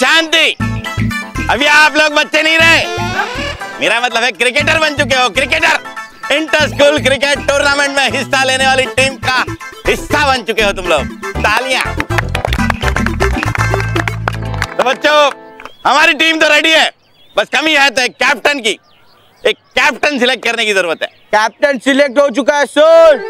शांति। अभी आप लोग बच्चे नहीं रहे, मेरा मतलब है क्रिकेटर बन चुके हो। Cricketer, inter school cricket tournament में हिस्सा लेने वाली टीम का हिस्सा बन चुके हो तुम लोग। तालियां। तो बच्चों हमारी टीम तो रेडी है, बस कमी है तो एक कैप्टन की। एक कैप्टन सिलेक्ट करने की जरूरत है। कैप्टन सिलेक्ट हो चुका है sir.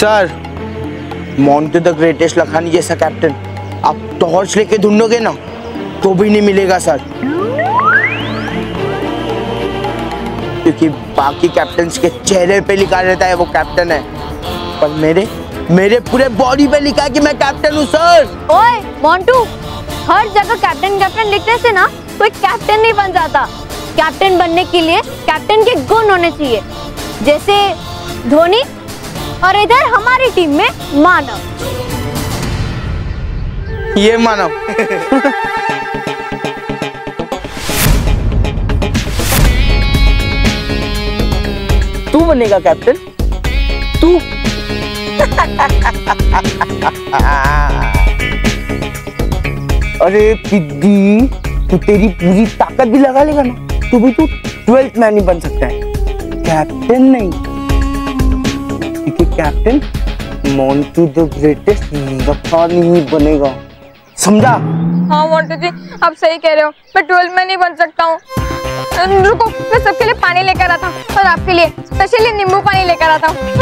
Sir, Montu the greatest Lakhani जैसा कैप्टन आप टॉर्च लेके ढूंढोगे ना तो भी नहीं मिलेगा सर, क्योंकि बाकी कैप्टन्स के चेहरे पे लिखा रहता है वो कैप्टन है, पर मेरे पूरे बॉडी पे लिखा है कि मैं कैप्टन हूँ सर। ओए मोंटू, हर जगह कैप्टन कैप्टन लिखने से ना कोई कैप्टन नहीं बन जाता। कैप्टन बनने के लिए कैप्टन के गुण होने चाहिए, जैसे धोनी, और इधर हमारी टीम में मानव। ये मानव तू बनेगा कैप्टन तू। अरे पिद्दी, तू तेरी पूरी ताकत भी लगा लेगा ना तो भी तू 12th मैन ही बन सकता है, कैप्टन नहीं। Captain Montu the greatest Lakhani बनेगा, समझा? हाँ मोंटू जी, आप सही कह रहे हो, मैं 12 में नहीं बन सकता हूँ। रुको, मैं सबके लिए पानी लेकर आता हूँ और आपके लिए स्पेशली नींबू पानी लेकर आता हूँ।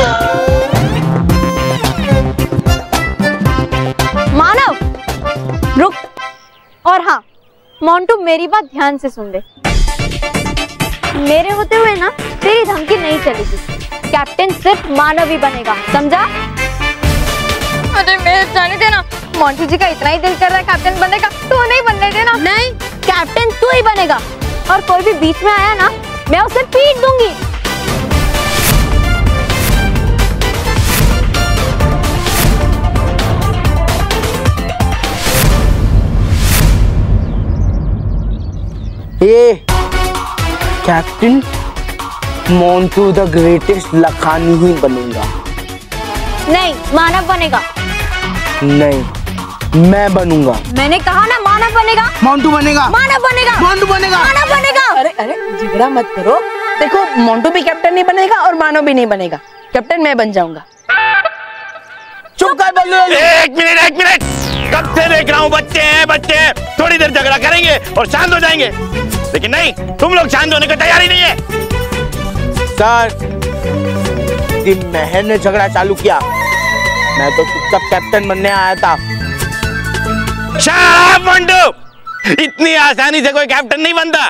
मानव रुक, और हाँ मोंटू मेरी बात ध्यान से सुन ले, मेरे होते हुए ना तेरी धमकी नहीं चलेगी। कैप्टन सिर्फ मानव ही बनेगा, समझा? अरे मेरे जाने देना, मोंटू जी का इतना ही दिल कर रहा है कैप्टन बनने का, तू नहीं बनने देना। नहीं, कैप्टन तू ही बनेगा, और कोई भी बीच में आया ना मैं उसे पीट दूंगी। ये captain Montu the greatest Lakhani ही बनेगा। नहीं, मानव बनेगा। नहीं, मैं बनूंगा। मैंने कहा ना मानव बनेगा। मोंटू बनेगा। मानव बनेगा। मोंटू बनेगा। मानव बनेगा। अरे अरे झगड़ा मत करो, देखो मोंटू भी कैप्टन नहीं बनेगा और मानव भी नहीं बनेगा, कैप्टन मैं बन जाऊंगा। चुप कर बल्लू। एक मिनट, कब से देख रहा हूँ बच्चे, थोड़ी देर झगड़ा करेंगे और शांत हो जाएंगे, लेकिन नहीं, तुम लोग शांत होने की तैयारी नहीं है। मेहर ने झगड़ा चालू किया, मैं तो चुपचाप कैप्टन बनने आया था। मंटू, इतनी आसानी से कोई कैप्टन नहीं बनता।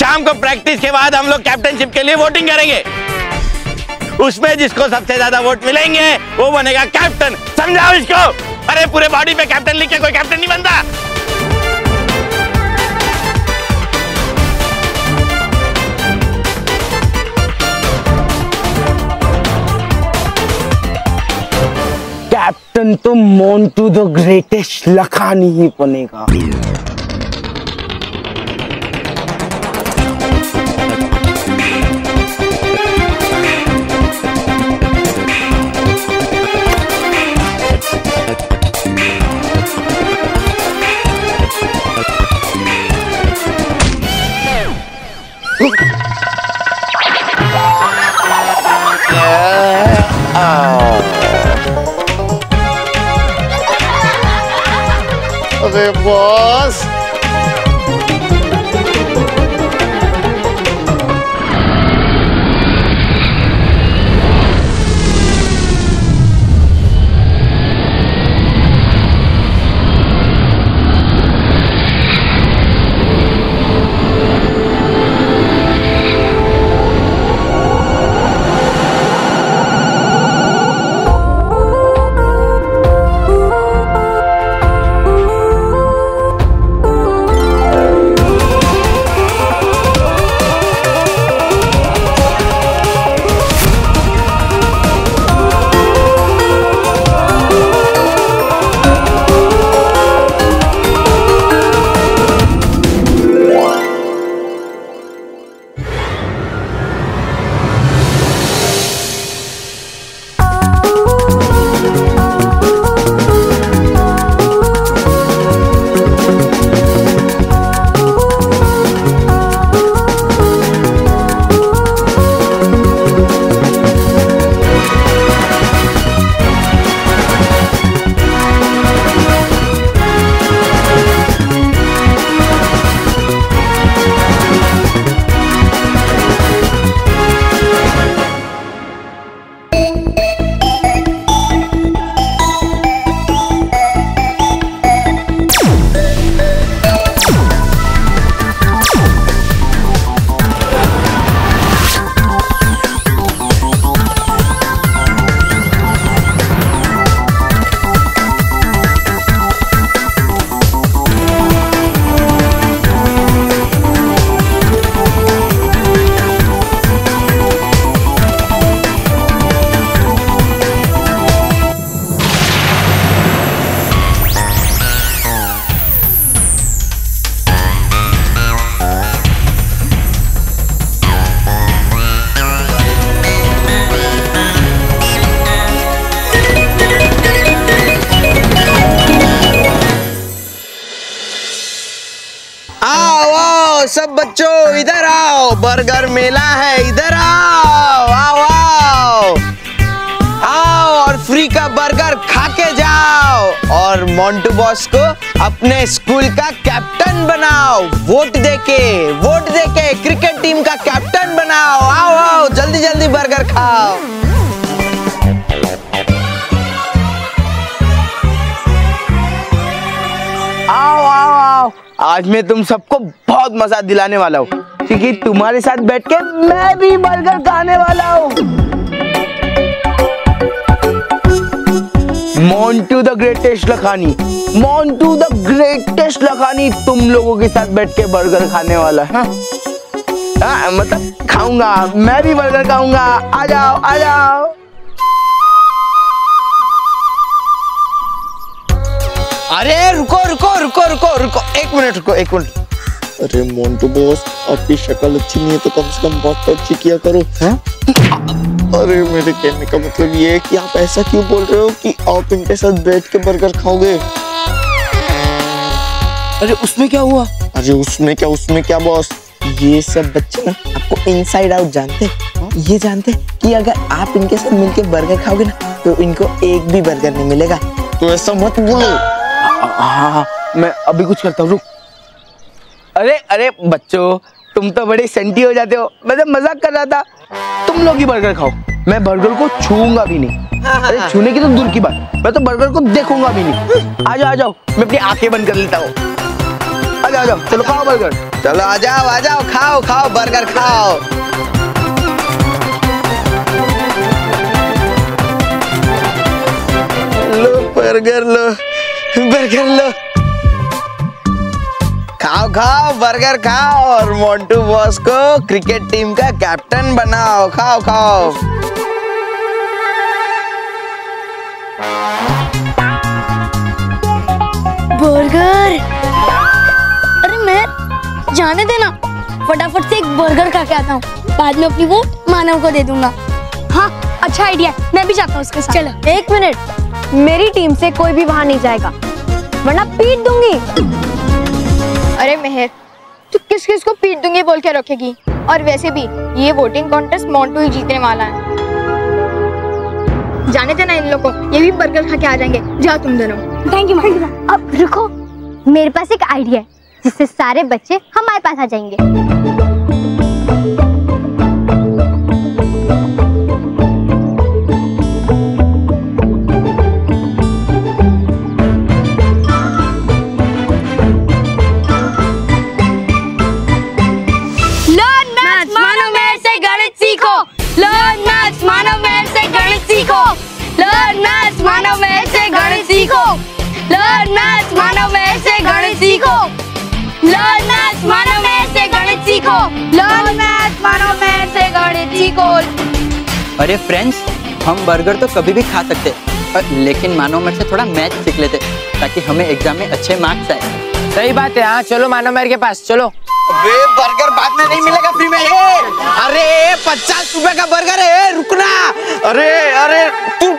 शाम को प्रैक्टिस के बाद हम लोग कैप्टनशिप के लिए वोटिंग करेंगे, उसमें जिसको सबसे ज्यादा वोट मिलेंगे वो बनेगा कैप्टन, समझाओ इसको। अरे पूरे बॉडी पे कैप्टन लिख के कोई कैप्टन नहीं बनता। कैप्टन तो मोंटू द ग्रेटेस्ट लखानी ही बनेगा। बॉस, सब बच्चों इधर आओ, बर्गर मेला है, इधर आओ आओ आओ आओ और फ्री का बर्गर खा के जाओ और मोंटू बॉस को अपने स्कूल का कैप्टन बनाओ, वोट देके क्रिकेट टीम का कैप्टन बनाओ। आओ आओ जल्दी जल्दी बर्गर खाओ। आओ आओ आओ, आज मैं तुम सबको बहुत मजा दिलाने वाला हूँ क्योंकि तुम्हारे साथ बैठ के मैं भी बर्गर खाने वाला हूँ। Montu the greatest Lakhani, Montu the greatest Lakhani तुम लोगों के साथ बैठ के बर्गर खाने वाला है। मतलब खाऊंगा, मैं भी बर्गर खाऊंगा। आ जाओ आ जाओ। अरे रुको रुको रुको रुको रुको, एक मिनट रुको, एक मिनट। अरे मोंटू बॉस, आपकी शक्ल अच्छी नहीं है तो कम से कम बात तो अच्छी किया करो। अरे मेरे कहने का मतलब ये है कि आप ऐसा क्यों बोल रहे हो कि आप इनके साथ बैठ के बर्गर खाओगे? अरे उसमें क्या हुआ? अरे उसमें क्या बॉस, ये सब बच्चे ना आपको इनसाइड आउट जानते हैं। ये जानते हैं कि अगर आप इनके साथ मिलकर बर्गर खाओगे ना तो इनको एक भी बर्गर नहीं मिलेगा। तो ऐसा मत बोलो। हाँ, मैं अभी कुछ करता हूँ, रुक। अरे अरे बच्चों, तुम तो बड़े सेंटी हो जाते हो, मैं तो मजाक कर रहा था। तुम लोग ही बर्गर खाओ, मैं बर्गर को छूऊंगा भी नहीं। अरे छूने की तो दूर की बात, मैं तो बर्गर को देखूंगा भी नहीं। आ जाओ मैं अपनी आंखें बंद कर लेता हूँ। आ जाओ चलो खाओ बर्गर, चलो आ जाओ खाओ खाओ बर्गर खाओ। लो बर्गर, लो बर्गर, लो खाओ खाओ बर्गर खाओ और मोंटू बॉस को क्रिकेट टीम का कैप्टन बनाओ। खाओ खाओ। बर्गर, अरे मैं जाने देना, फटाफट से एक बर्गर खा के आता हूँ, बाद में अपनी वो मानव को दे दूंगा। हाँ अच्छा आइडिया, मैं भी जाता हूँ उसके साथ। चलो एक मिनट, मेरी टीम से कोई भी वहां नहीं जाएगा वरना पीट दूंगी। अरे मेहर, तू किस किस को पीट दूंगी बोल के रखेगी? और वैसे भी ये वोटिंग कॉन्टेस्ट मोंटू ही जीतने वाला है। जाने देना इन लोगों को, ये भी बर्गर खा के आ जाएंगे। जाओ तुम दोनों। Thank you. अब रुको, मेरे पास एक आइडिया है जिससे सारे बच्चे हमारे पास आ जाएंगे। अरे फ्रेंड्स, हम बर्गर तो कभी भी खा सकते हैं, लेकिन मानव मेहर से थोड़ा मैथ सीख लेते ताकि हमें एग्जाम में अच्छे मार्क्स आए। सही बात है। हाँ चलो मानव मेहर के पास चलो। अबे बर्गर बाद में नहीं मिलेगा फ्री में। अरे 50 रुपए का बर्गर है, रुकना। अरे अरे तू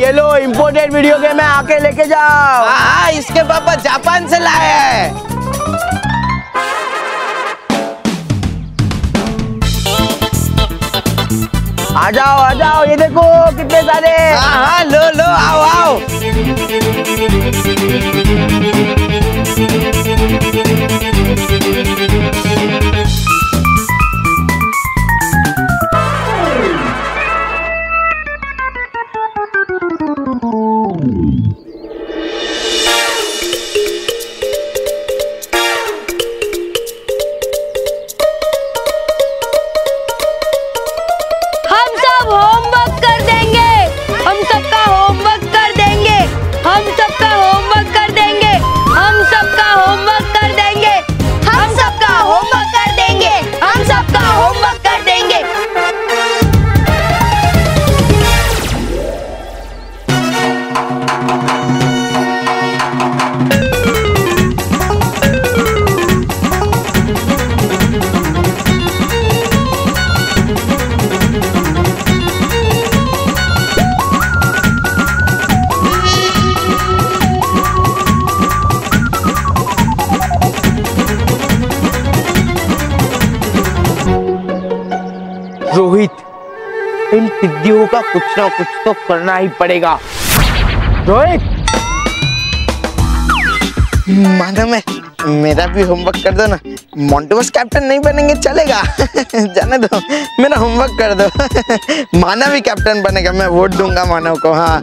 ये लो, इंपोर्टेड वीडियो गेम है, आके लेके जाओ। हाँ इसके पापा जापान से लाए हैं। आ जाओ ये देखो कितने सारे। हाँ लो लो आओ आओ। हम सब होमवर्क कर देंगे, हम सब इन सिद्धियों का कुछ ना कुछ तो करना ही पड़ेगा। रोहित, मानव है, मेरा भी होमवर्क कर दो ना। मोंटू बस कैप्टन नहीं बनेंगे चलेगा। जाने दो, मेरा होमवर्क कर दो। मानव ही कैप्टन बनेगा, मैं वोट दूंगा मानव को। हाँ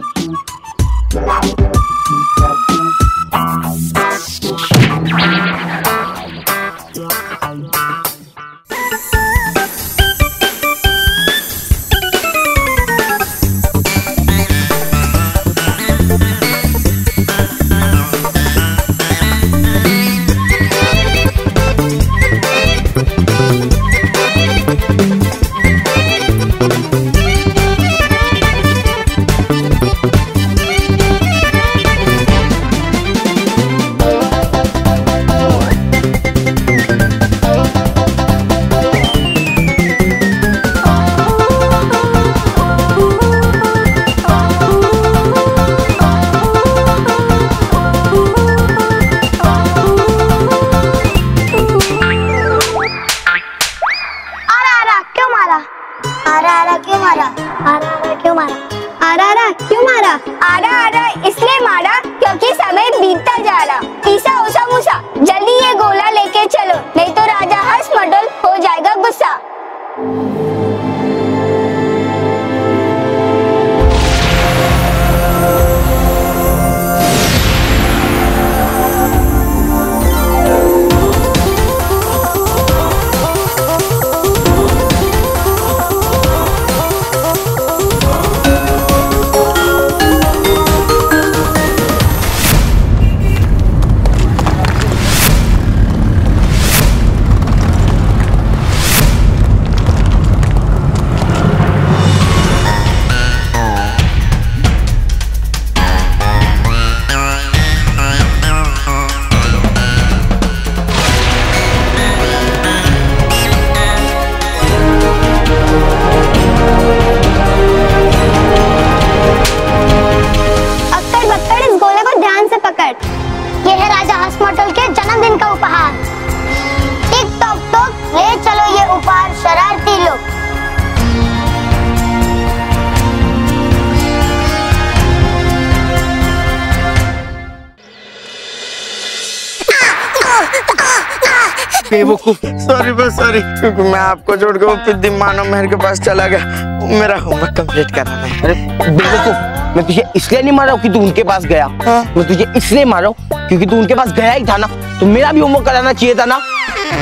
बेवकूफ, सॉरी बस सॉरी, क्योंकि मैं आपको छोड़कर फिर मानव मेहर के पास चला गया। मेरा होमवर्क कंप्लीट कराना है। अरे बेवकूफ, मैं तुझे इसलिए नहीं मारा कि तू उनके पास गया। मैं तुझे इसलिए मारा क्योंकि तू उनके पास गया ही था ना, तो मेरा भी होमवर्क कराना चाहिए था ना,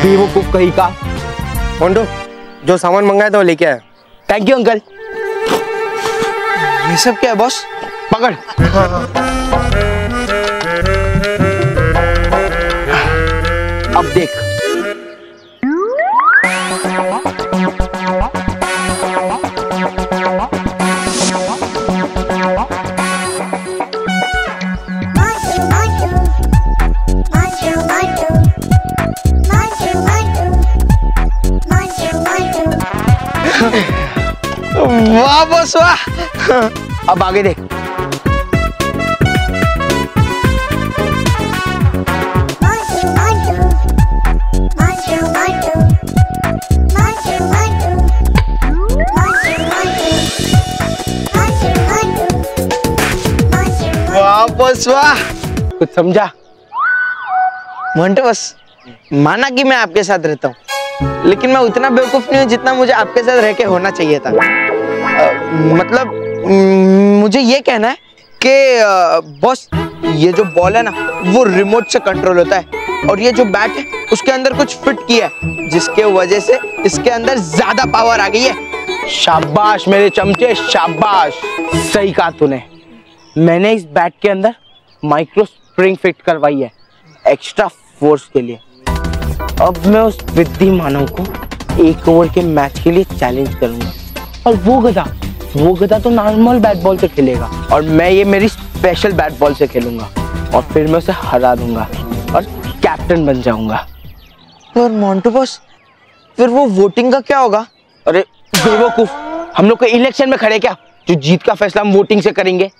बेवकूफ कहीं का। मोंटू, जो सामान मंगाया था वो लेके आया। Thank you uncle. ये सब क्या है बॉस? पकड़। अब देख, वाह बस वाह। अब आगे देख। वाह बस वाह, कुछ समझा मोंटू? बस माना कि मैं आपके साथ रहता हूँ, लेकिन मैं उतना बेवकूफ नहीं हूँ जितना मुझे आपके साथ रह के होना चाहिए था। मतलब मुझे ये कहना है कि बॉस, ये जो बॉल है ना वो रिमोट से कंट्रोल होता है, और ये जो बैट है उसके अंदर कुछ फिट किया है जिसके वजह से इसके अंदर ज्यादा पावर आ गई है। शाबाश मेरे चमचे, शाबाश, सही कहा तूने। मैंने इस बैट के अंदर माइक्रो स्प्रिंग फिट करवाई है एक्स्ट्रा फोर्स के लिए। अब मैं उस विद्धि मानव को 1 ओवर के मैच के लिए चैलेंज करूंगा, और वो गधा तो नॉर्मल बैट बॉल से खेलेगा, और मैं ये मेरी स्पेशल बैट बॉल से खेलूंगा और फिर मैं उसे हरा दूंगा और कैप्टन बन जाऊंगा। और मोंटू बॉस, फिर वो वोटिंग का क्या होगा? अरे बेवकूफ, हम लोग को इलेक्शन में खड़े क्या? जो जीत का फैसला हम वोटिंग से करेंगे।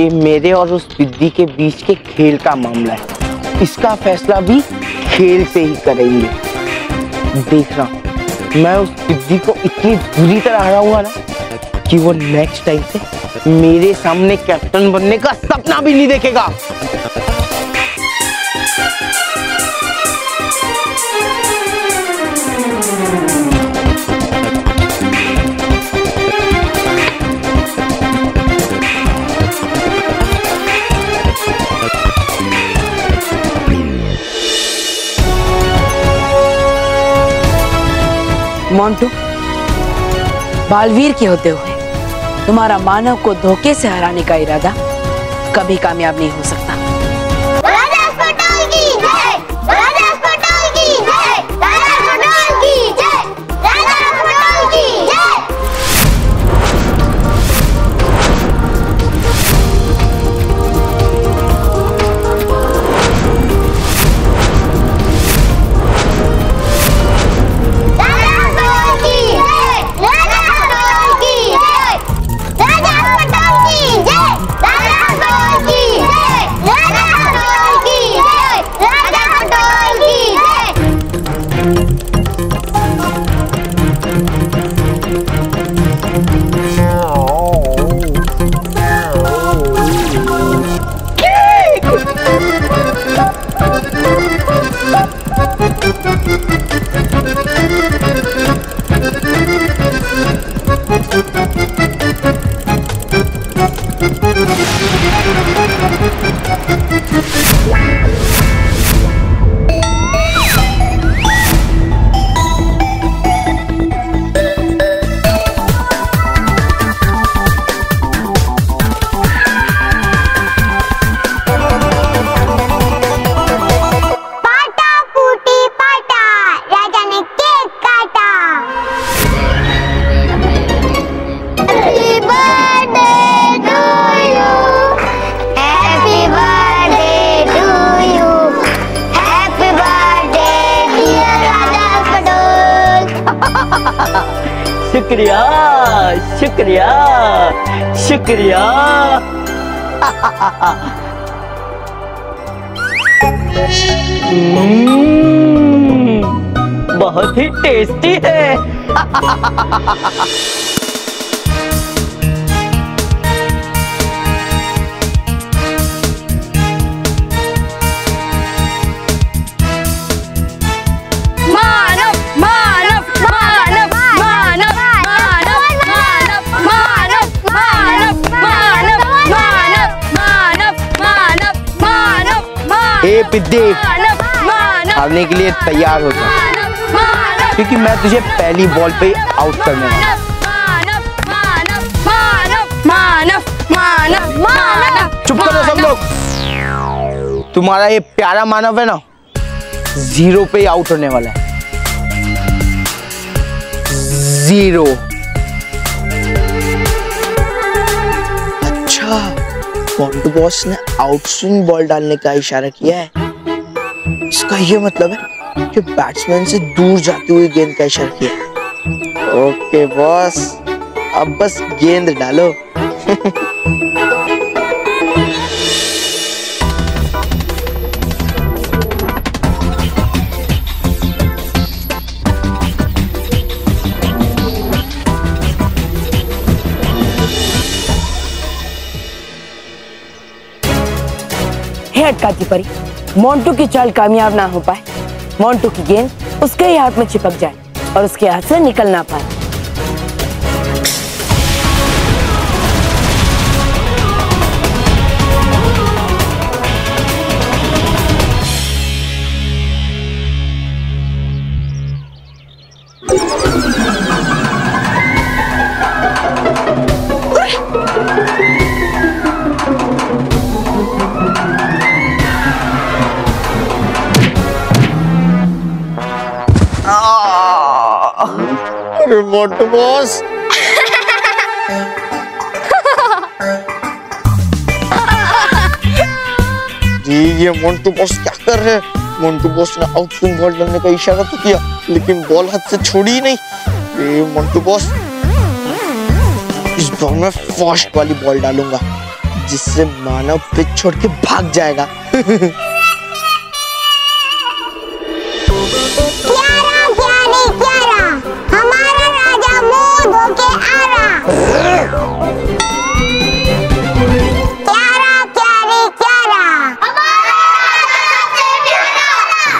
ये मेरे और उस बिद्दी के बीच के खेल का मामला है, इसका फैसला भी खेल से ही करेंगे। देखना, मैं उस बिद्दी को इतनी बुरी तरह हराऊंगा ना कि वो नेक्स्ट टाइम से मेरे सामने कैप्टन बनने का सपना भी नहीं देखेगा। मोंटू, बालवीर के होते हुए तुम्हारा मानव को धोखे से हराने का इरादा कभी कामयाब नहीं हो सकता। राजा हस्पताल की जय, राजा हस्पताल की जय, राजा हस्पताल की जय, राजा हस्पताल की शुक्रिया, शुक्रिया, शुक्रिया। बहुत ही टेस्टी है। हारने के लिए तैयार हो जा, क्योंकि मैं तुझे पहली बॉल पे आउट करने वाला हूं। चुप करो सब लोग, तुम्हारा ये प्यारा मानव है ना, 0 पे आउट होने वाला है। 0। अच्छा, मोंटू बॉस ने आउट स्विंग बॉल डालने का इशारा किया है। इसका ये मतलब है कि बैट्समैन से दूर जाती हुई गेंद का इशारा किया है। ओके बॉस, अब बस गेंद डालो। काटी परी, मोंटू की चाल कामयाब ना हो पाए, मोंटू की गेंद उसके ही हाथ में चिपक जाए और उसके हाथ से निकल ना पाए। मोंटू बॉस, जी ये मोंटू बॉस क्या कर रहे हैं। मोंटू बॉस ने आउटस्विंग बॉल डालने का इशारा तो किया लेकिन बॉल हाथ से छोड़ी ही नहीं। ये मोंटू बॉस इस बॉल में फास्ट वाली बॉल डालूंगा जिससे मानव पिच छोड़ के भाग जाएगा। प्यारा प्यारे प्यारा हमारा राजा मुंह धो के आ रहा। प्यारा प्यारे प्यारा हमारा राजा से प्यारा।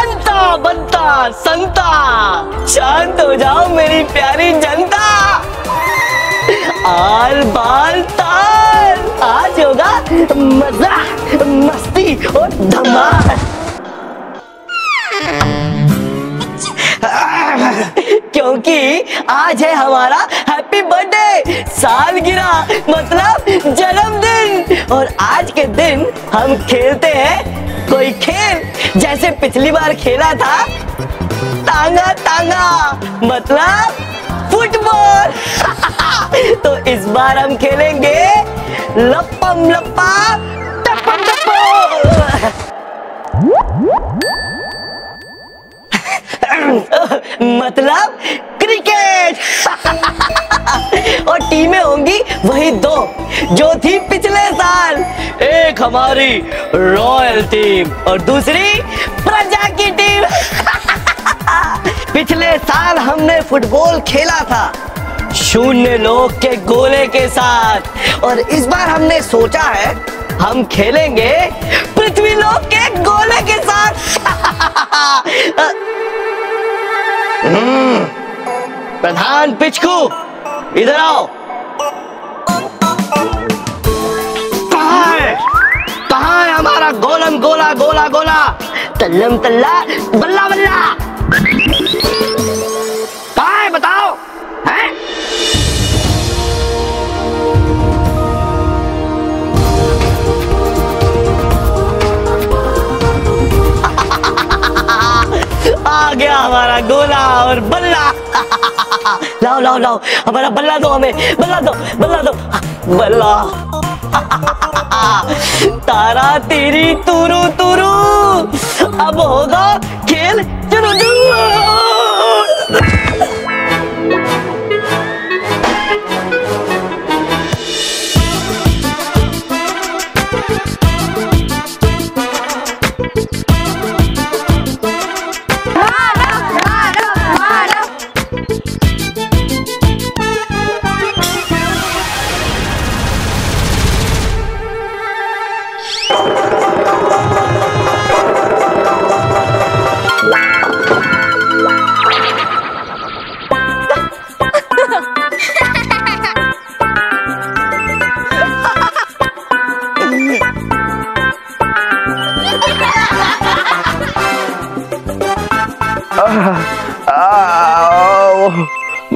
अंता बनता संता शांत हो जाओ मेरी प्यारी जनता। आल बाल ताल आज होगा मजा मस्ती और धमाल। क्योंकि आज है हमारा हैप्पी बर्थडे, सालगिरह मतलब जन्मदिन। और आज के दिन हम खेलते हैं कोई खेल जैसे पिछली बार खेला था तांगा तांगा मतलब फुटबॉल। तो इस बार हम खेलेंगे लपम लपा टपम टपो। मतलब क्रिकेट। और टीमें होंगी वही दो जो थी पिछले साल। एक हमारी रॉयल टीम और दूसरी प्रजा की टीम। पिछले साल हमने फुटबॉल खेला था 0 लोग के गोले के साथ। और इस बार हमने सोचा है हम खेलेंगे पृथ्वी लोक के गोले के साथ। प्रधान पिचकू इधर आओ। कहाँ है हमारा गोलम गोला गोला गोला तल्लम तल्ला बल्ला बल्ला? कहाँ है बताओ? हैं? आ गया हमारा गोला और बल्ला। लाओ लाओ लाओ हमारा बल्ला दो, हमें बल्ला दो बल्ला दो बल्ला। तारा तेरी तुरु तुरु। अब होगा खेल चुनु चुनु।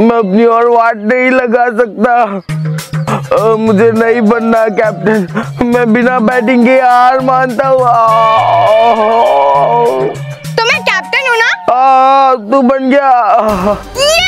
मैं अपनी और वाट नहीं लगा सकता। मुझे नहीं बनना कैप्टन, मैं बिना बैटिंग के हार मानता हूँ। तो मैं कैप्टन हूँ ना? तू बन गया।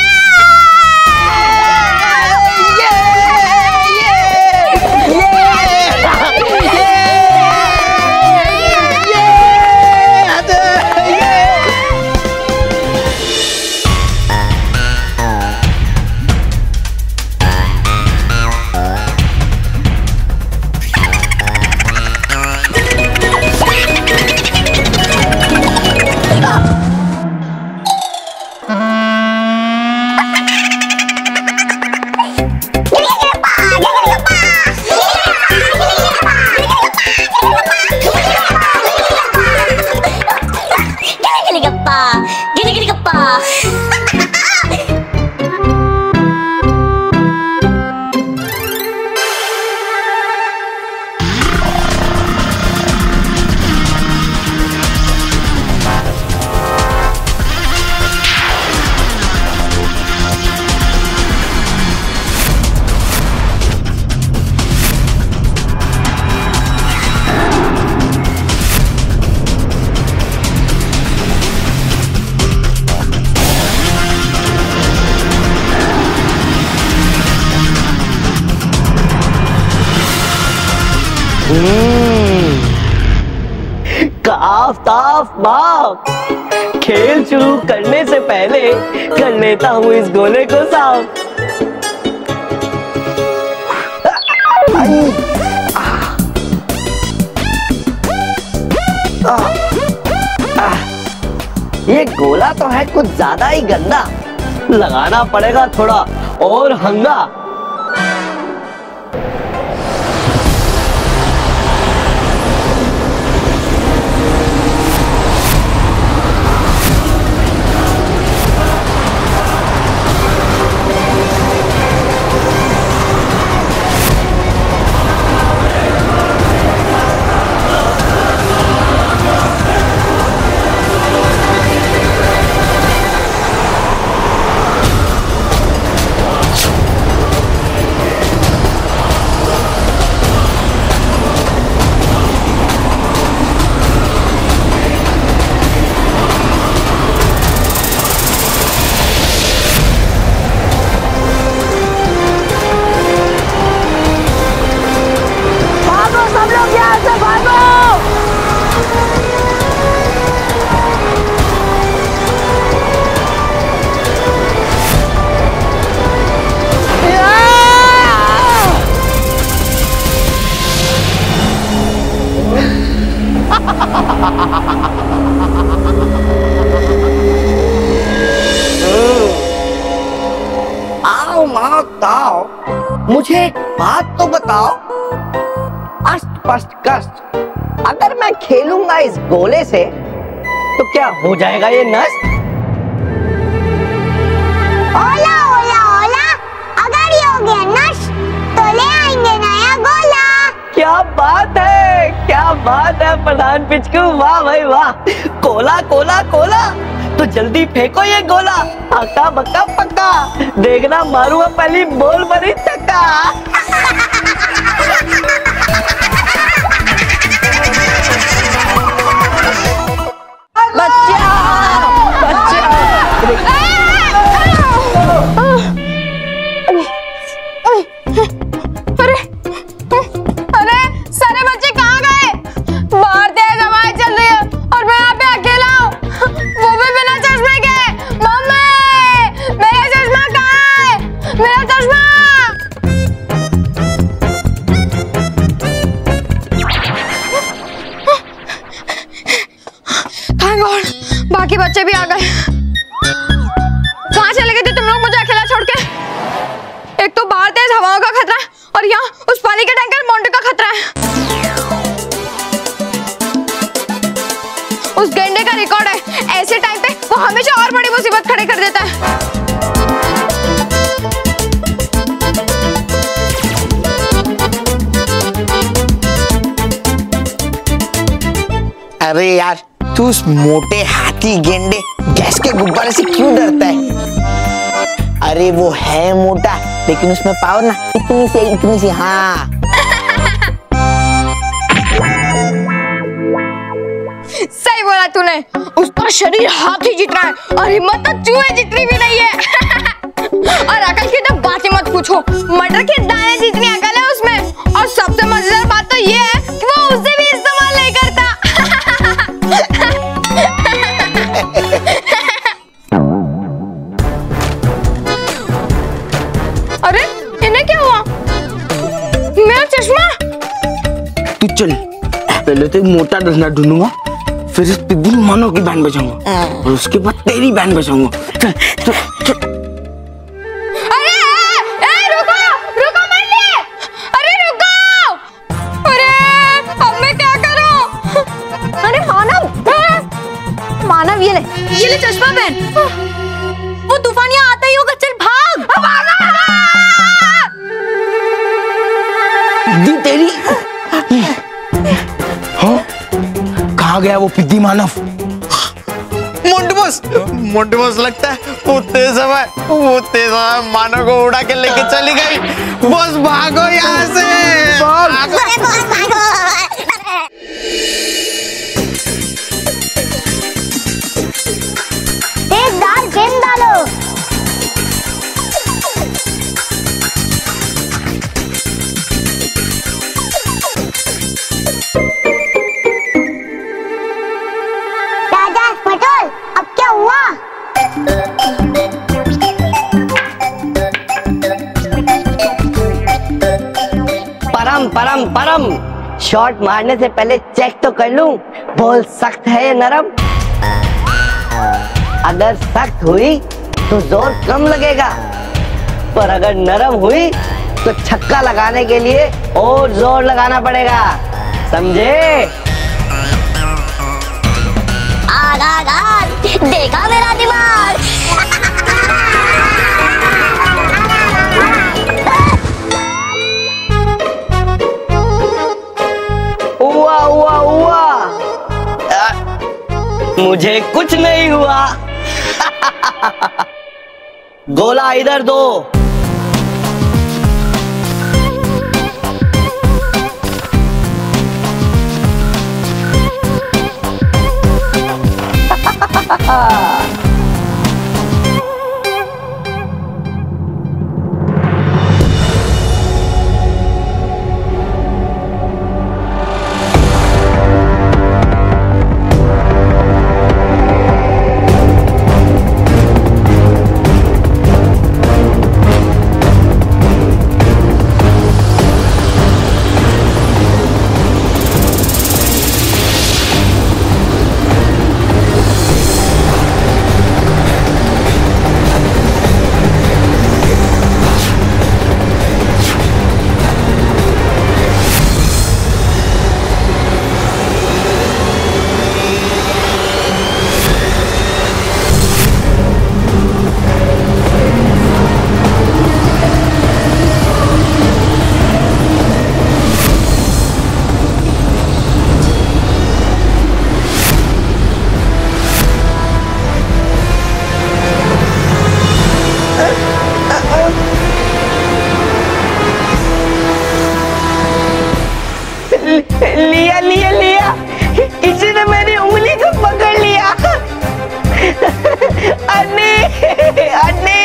काफ ताफ बाफ, खेल शुरू करने से पहले कर लेता हूँ इस गोले को साफ। ये गोला तो है कुछ ज्यादा ही गंदा, लगाना पड़ेगा थोड़ा और हंगा। मुझे एक बात तो बताओ, अष्ट पष्ट कष्ट, अगर मैं खेलूंगा इस गोले से तो क्या हो जाएगा ये नष्ट? ओला ओला ओला, अगर ये हो गया नष्ट तो ले आएंगे नया गोला। क्या बात है, क्या बात है प्रधान पिचकू, वाह भाई वाह। कोला कोला कोला, तो जल्दी फेंको ये गोला, अक्का बक्का पक्का, देखना मारूंगा पहली बोल बड़ी चक्का। बच्चा बच्चा, अरे अरे सारे बच्चे कहाँ गए? बाहर तेज हवाएं चल रही है और मैं यहाँ पे अकेला हूँ, वो भी बिना चश्मे के। मम्मी मेरा चश्मा कहाँ है, मेरा चश्मा? थैंक गॉड बाकी बच्चे भी आ गए। कहाँ चले गए थे तुम लोग मुझे अकेला छोड़ के? एक तो बाहर तेज हवाओं का खतरा है और यहाँ उस पानी के टैंकर मोंटू का खतरा है। उस गेंडे का रिकॉर्ड है, ऐसे टाइम पे वो हमेशा और बड़ी मुसीबत खड़े कर देता है। अरे यार, तू उस मोटे हाथी गेंडे गैस के गुब्बारे से क्यों डरता है? अरे वो है मोटा, लेकिन उसमें पावर ना इतनी सी। हाँ सही बोला तूने, उसका शरीर हाथी जितना है और हिम्मत तो चूहे जितनी भी नहीं है। और अकल की तो बात ही मत पूछो, मटर के दाने जितनी अकल है उसमें। और सबसे मजेदार बात तो ये है कि वो उससे भी इस्तेमाल नहीं करता। अरे इन्हें क्या हुआ? मेरा चश्मा। तू चल, पहले तो मोटा डरना ढूंढूंगा, फिर इस पिद्दी मनो की बैंड बजाऊंगा और उसके बाद तेरी बैंड बजाऊंगा। अरे ए रुको रुको मल्ले, अरे रुको, अरे अब मैं क्या करूं? अरे मानव, मानव ये ले चश्मा पहन, वो तूफानिया आता ही होगा, चल भाग। पिद्दी तेरी आ गया वो पिद्दी मानव। मोंटू बॉस लगता है वो तेज हवा मानव को उड़ा के लेके चली गई। बस भागो यहाँ से, तेज धार गेंद डालो। परम परम परम, शॉट मारने से पहले चेक तो कर लूं बॉल सख्त है या नरम। अगर सख्त हुई तो जोर कम लगेगा, पर अगर नरम हुई तो छक्का लगाने के लिए और जोर लगाना पड़ेगा, समझे? आग आग आग, देखा मेरा दिमाग। हुआ हुआ हुआ, मुझे कुछ नहीं हुआ। गोला इधर दो। लिया लिया लिया, इसी ने मेरी उंगली को पकड़ लिया। अन्नी अन्नी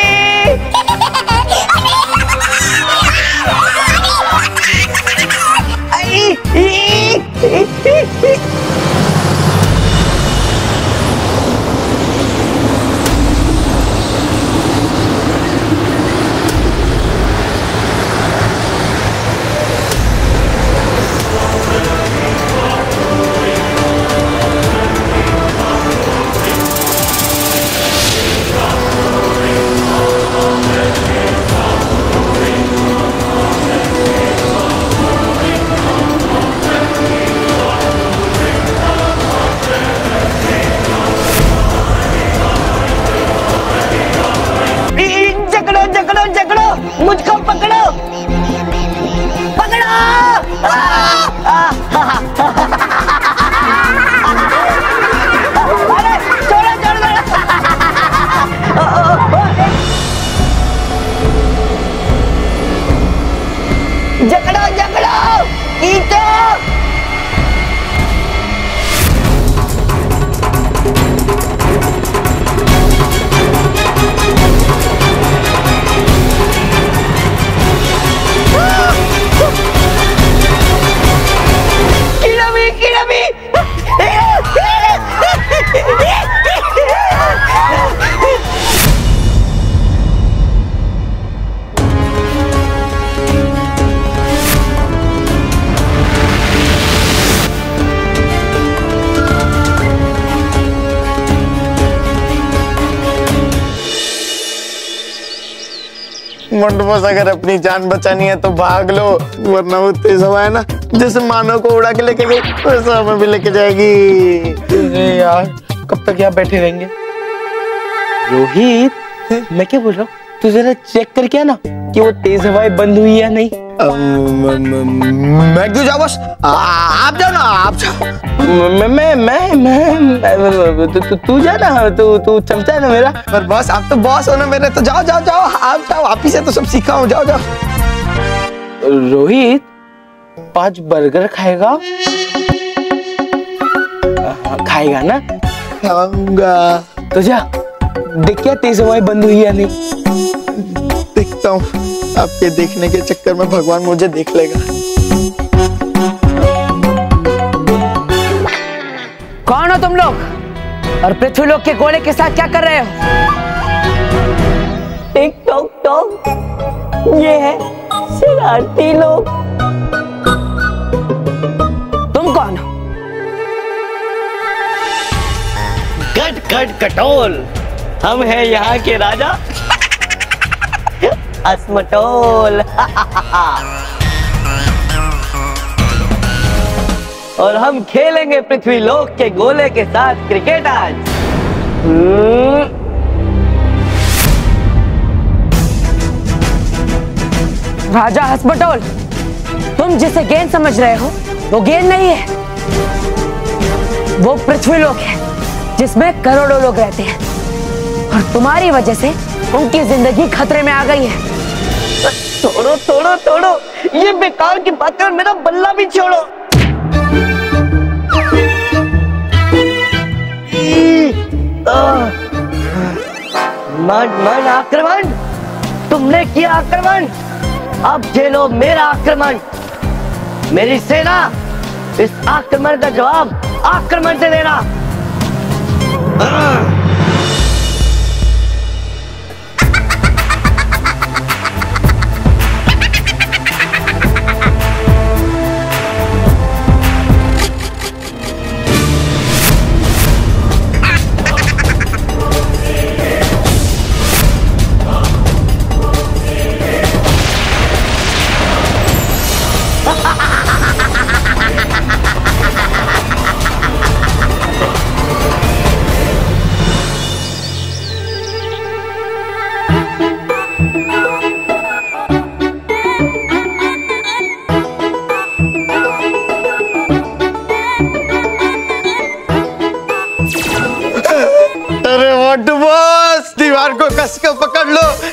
मंटू, बस अगर अपनी जान बचानी है तो भाग लो, वरना वो तेज हवा है ना, जैसे मानव को उड़ा के लेके गई वैसे हमें भी लेके जाएगी। अरे यार, कब तक यहाँ बैठे रहेंगे? रोहित, मैं क्या बोल रहा हूँ, तू जरा चेक करके आना कि वो तेज हवाएं बंद हुई या नहीं। मैं क्यों जाऊँ? बस आप जाओ ना, आप जाओ। मैं तू जा ना, तू चमचा है ना मेरा। पर बस आप तो बॉस हो ना मेरे, तो जाओ जाओ जाओ, आप जाओ, आप ही से तो सब सीखा हूँ, जाओ जाओ। रोहित 5 बर्गर खाएगा? खाएगा ना? खाऊंगा। तो जा, देख क्या तेज हवाएं बंद हुई या नहीं। देखता हूँ, आपके देखने के चक्कर में भगवान मुझे देख लेगा। कौन हो तुम लोग और पृथ्वी लोक के गोले के साथ क्या कर रहे हो? टिक टॉक टॉक, ये है शरारती लोग। कटकटोल, हम हैं यहाँ के राजा हसमटोल और हम खेलेंगे पृथ्वी लोक के गोले के साथ क्रिकेट आज। राजा हसमटोल, तुम जिसे गेंद समझ रहे हो वो गेंद नहीं है, वो पृथ्वी लोक है जिसमें करोड़ों लोग रहते हैं और तुम्हारी वजह से उनकी जिंदगी खतरे में आ गई है। तोड़ो तोड़ो तोड़ो ये बेकार की बातें और मेरा बल्ला भी छोड़ो। आक्रमण तुमने किया, आक्रमण अब झेलो मेरा आक्रमण, मेरी सेना। इस आक्रमण का जवाब आक्रमण से देना।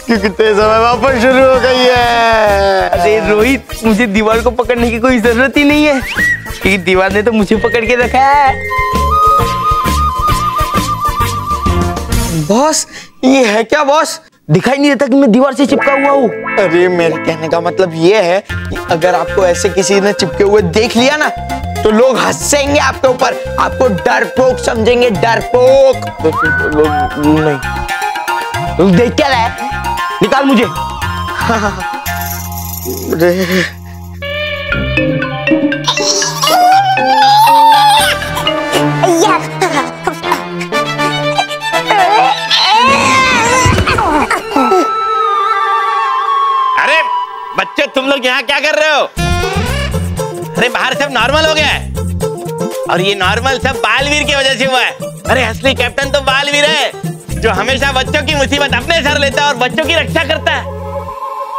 कितने समय वापस शुरू हो गई है। अरे रोहित, मुझे दीवार को पकड़ने की कोई जरूरत ही नहीं है क्योंकि दीवार ने तो मुझे पकड़ के रखा है। बॉस, ये है क्या बॉस? दिखाई नहीं देता कि मैं दीवार से चिपका हुआ हूँ। अरे मेरे कहने का मतलब ये है कि अगर आपको ऐसे किसी ने चिपके हुए देख लिया ना तो लोग हंसेंगे आपके ऊपर, आपको डरपोक समझेंगे, डरपोक। तो लोग नहीं, लोग देख क्या रहा है? निकाल मुझे। अरे बच्चों, तुम लोग यहाँ क्या कर रहे हो? अरे बाहर सब नॉर्मल हो गया है और ये नॉर्मल सब बाल वीर की वजह से हुआ है। अरे असली कैप्टन तो बाल वीर है जो हमेशा बच्चों की मुसीबत अपने सर लेता है और बच्चों की रक्षा करता है।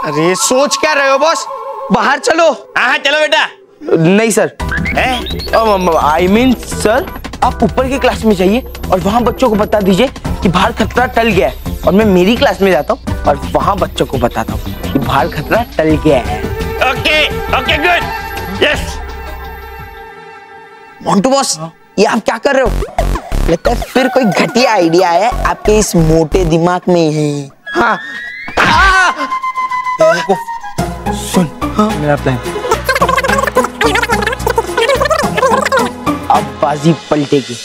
अरे सोच क्या रहे हो बॉस, बाहर चलो। हाँ चलो बेटा। नहीं सर, आई मीन सर, आप ऊपर के क्लास में जाइए और वहाँ बच्चों को बता दीजिए कि बाहर खतरा टल गया है, और मैं मेरी क्लास में जाता हूँ और वहाँ बच्चों को बताता हूँ कि बाहर खतरा टल गया है। Okay okay good, yes. Montu boss, ये आप क्या कर रहे हो? लगता है फिर कोई घटिया आइडिया है आपके इस मोटे दिमाग में ही। हाँ। सुन, मेरा प्लान। अब बाजी पलटेगी।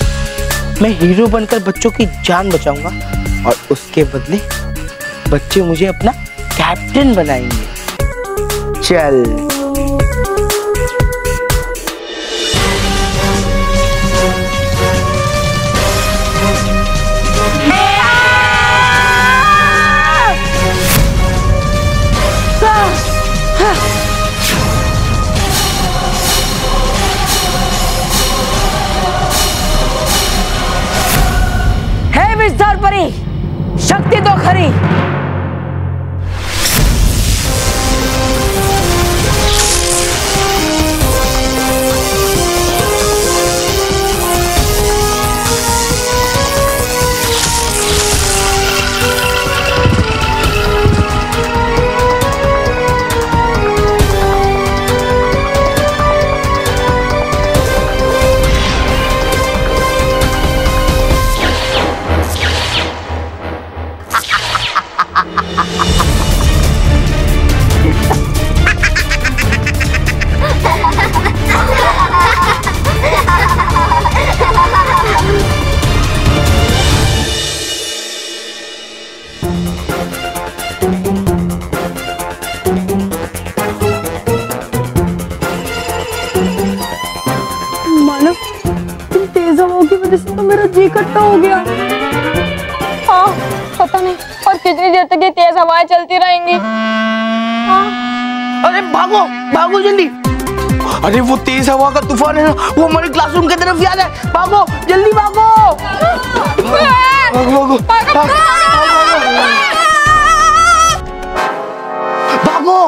मैं हीरो बनकर बच्चों की जान बचाऊंगा और उसके बदले बच्चे मुझे अपना कैप्टन बनाएंगे। चल। शक्ति तो खरी। मानव, तुम तेज हवाओं की वजह से तो मेरा जी इकट्ठा हो गया। पता नहीं और कितनी देर तक ये तेज हवाएं चलती रहेंगी। अरे भागो भागो जल्दी, अरे वो तेज हवा का तूफान है ना, वो हमारे क्लासरूम की तरफ याद है, भागो जल्दी भागो भागो भागो।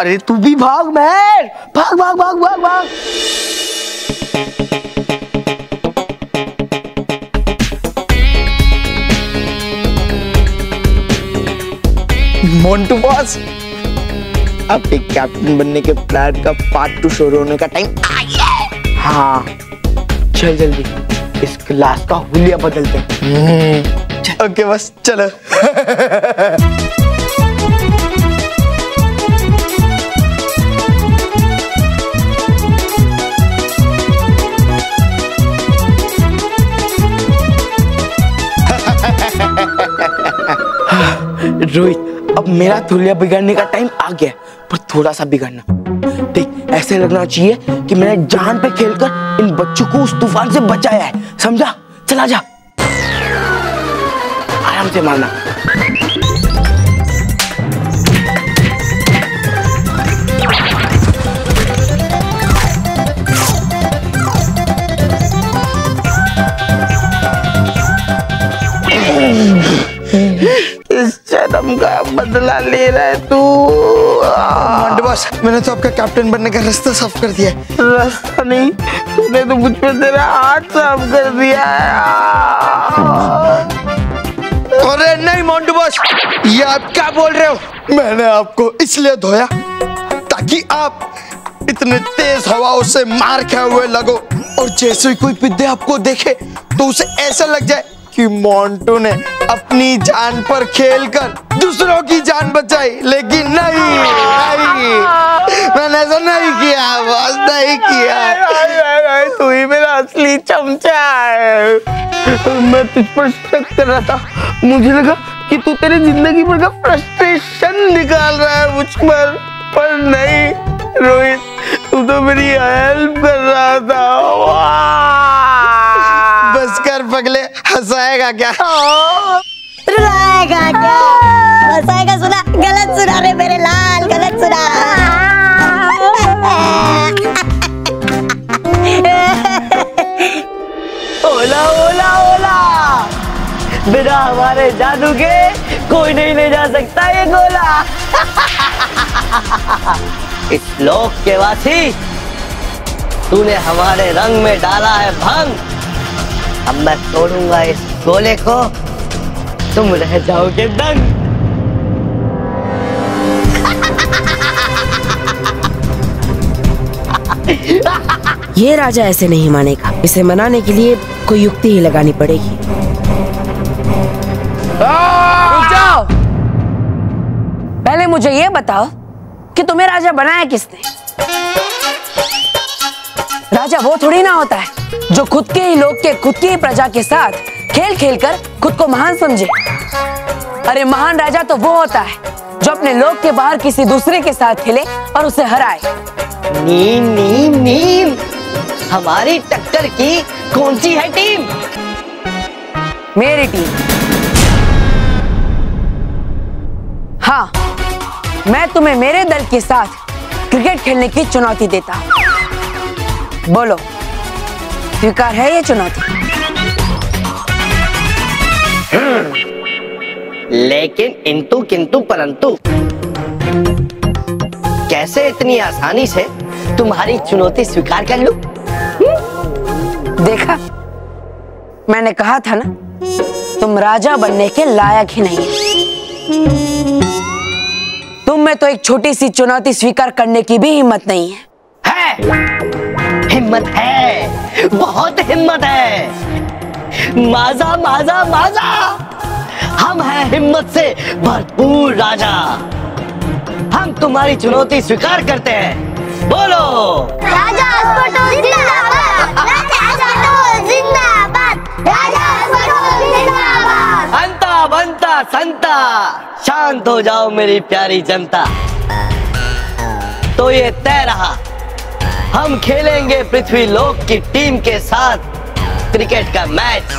अरे तू भी भाग महर, भाग भाग भाग भाग भाग। मोंटू बॉस, अब एक कैप्टन बनने के प्लान का पार्ट 2 शुरू होने का टाइम आ गया है। हाँ चल जल्दी इस क्लास का हुलिया बदलते हैं। ओके बस चलो। रोहित, अब मेरा थुलिया बिगड़ने का टाइम आ गया, पर थोड़ा सा बिगड़ना देख, ऐसे लगना चाहिए कि मैंने जान पे खेलकर इन बच्चों को उस तूफान से बचाया है, समझा? चला जा, आराम से मारना। का बदला ले रहा है तू। मोंटू बॉस, मैंने तो आपका कैप्टन बनने का रास्ता साफ कर दिया है। रास्ता नहीं, तूने तो मुझ पे तेरा हाथ साफ कर दिया है। अरे नहीं मोंटू बॉस, ये आप क्या बोल रहे हो? मैंने आपको इसलिए धोया ताकि आप इतने तेज हवाओं से मार खाए हुए लगो, और जैसे कोई विद्या आपको देखे तो उसे ऐसा लग जाए कि मोंटू ने अपनी जान पर खेलकर दूसरों की जान बचाई। लेकिन नहीं नहीं, मैंने ऐसा नहीं किया, बस नहीं किया। तू ही मेरा असली चमचा है। मैं तुझ पर शक कर रहा था, मुझे लगा कि तू तेरी जिंदगी भर का फ्रस्ट्रेशन निकाल रहा है मुझ पर नहीं रोहित, तू तो मेरी हेल्प कर रहा था। बस कर पगले, हंसाएगा क्या रुलाएगा क्या? हंसाएगा सुना, गलत सुना रे मेरे लाल, गलत सुना। ओला ओला ओला, बिना हमारे जादू के कोई नहीं ले जा सकता ये गोला। इस लोक के वासी, तूने हमारे रंग में डाला है भंग। अब मैं तोड़ूंगा इस गोले को, तुम रह जाओगे दंग। ये राजा ऐसे नहीं मानेगा, इसे मनाने के लिए कोई युक्ति ही लगानी पड़ेगी। रुक जाओ, पहले मुझे ये बताओ कि तुम्हें राजा बनाया किसने? राजा वो थोड़ी ना होता है जो खुद के ही लोग के खुद की ही प्रजा के साथ खेल खेल कर खुद को महान समझे। अरे महान राजा तो वो होता है जो अपने लोग के बाहर किसी दूसरे के साथ खेले और उसे हराए। नीम नीम नीम, हमारी टक्कर की कौन सी है टीम? मेरी टीम। हाँ, मैं तुम्हें मेरे दल के साथ क्रिकेट खेलने की चुनौती देता हूँ। बोलो, स्वीकार है ये चुनौती? लेकिन इंतु किंतु परंतु, कैसे इतनी आसानी से तुम्हारी चुनौती स्वीकार कर लूं? देखा, मैंने कहा था ना, तुम राजा बनने के लायक ही नहीं। तुम में तो एक छोटी सी चुनौती स्वीकार करने की भी हिम्मत नहीं है। है, हिम्मत है, बहुत हिम्मत है। माजा माजा माजा, हम हैं हिम्मत से भरपूर राजा। हम तुम्हारी चुनौती स्वीकार करते हैं। बोलो, राजा हस्मतोल जिंदाबाद, राजा हस्मतोल जिंदाबाद, राजा हस्मतोल जिंदाबाद। अंता बंता संता, शांत हो जाओ मेरी प्यारी जनता। तो ये तय रहा, हम खेलेंगे पृथ्वी लोक की टीम के साथ क्रिकेट का मैच।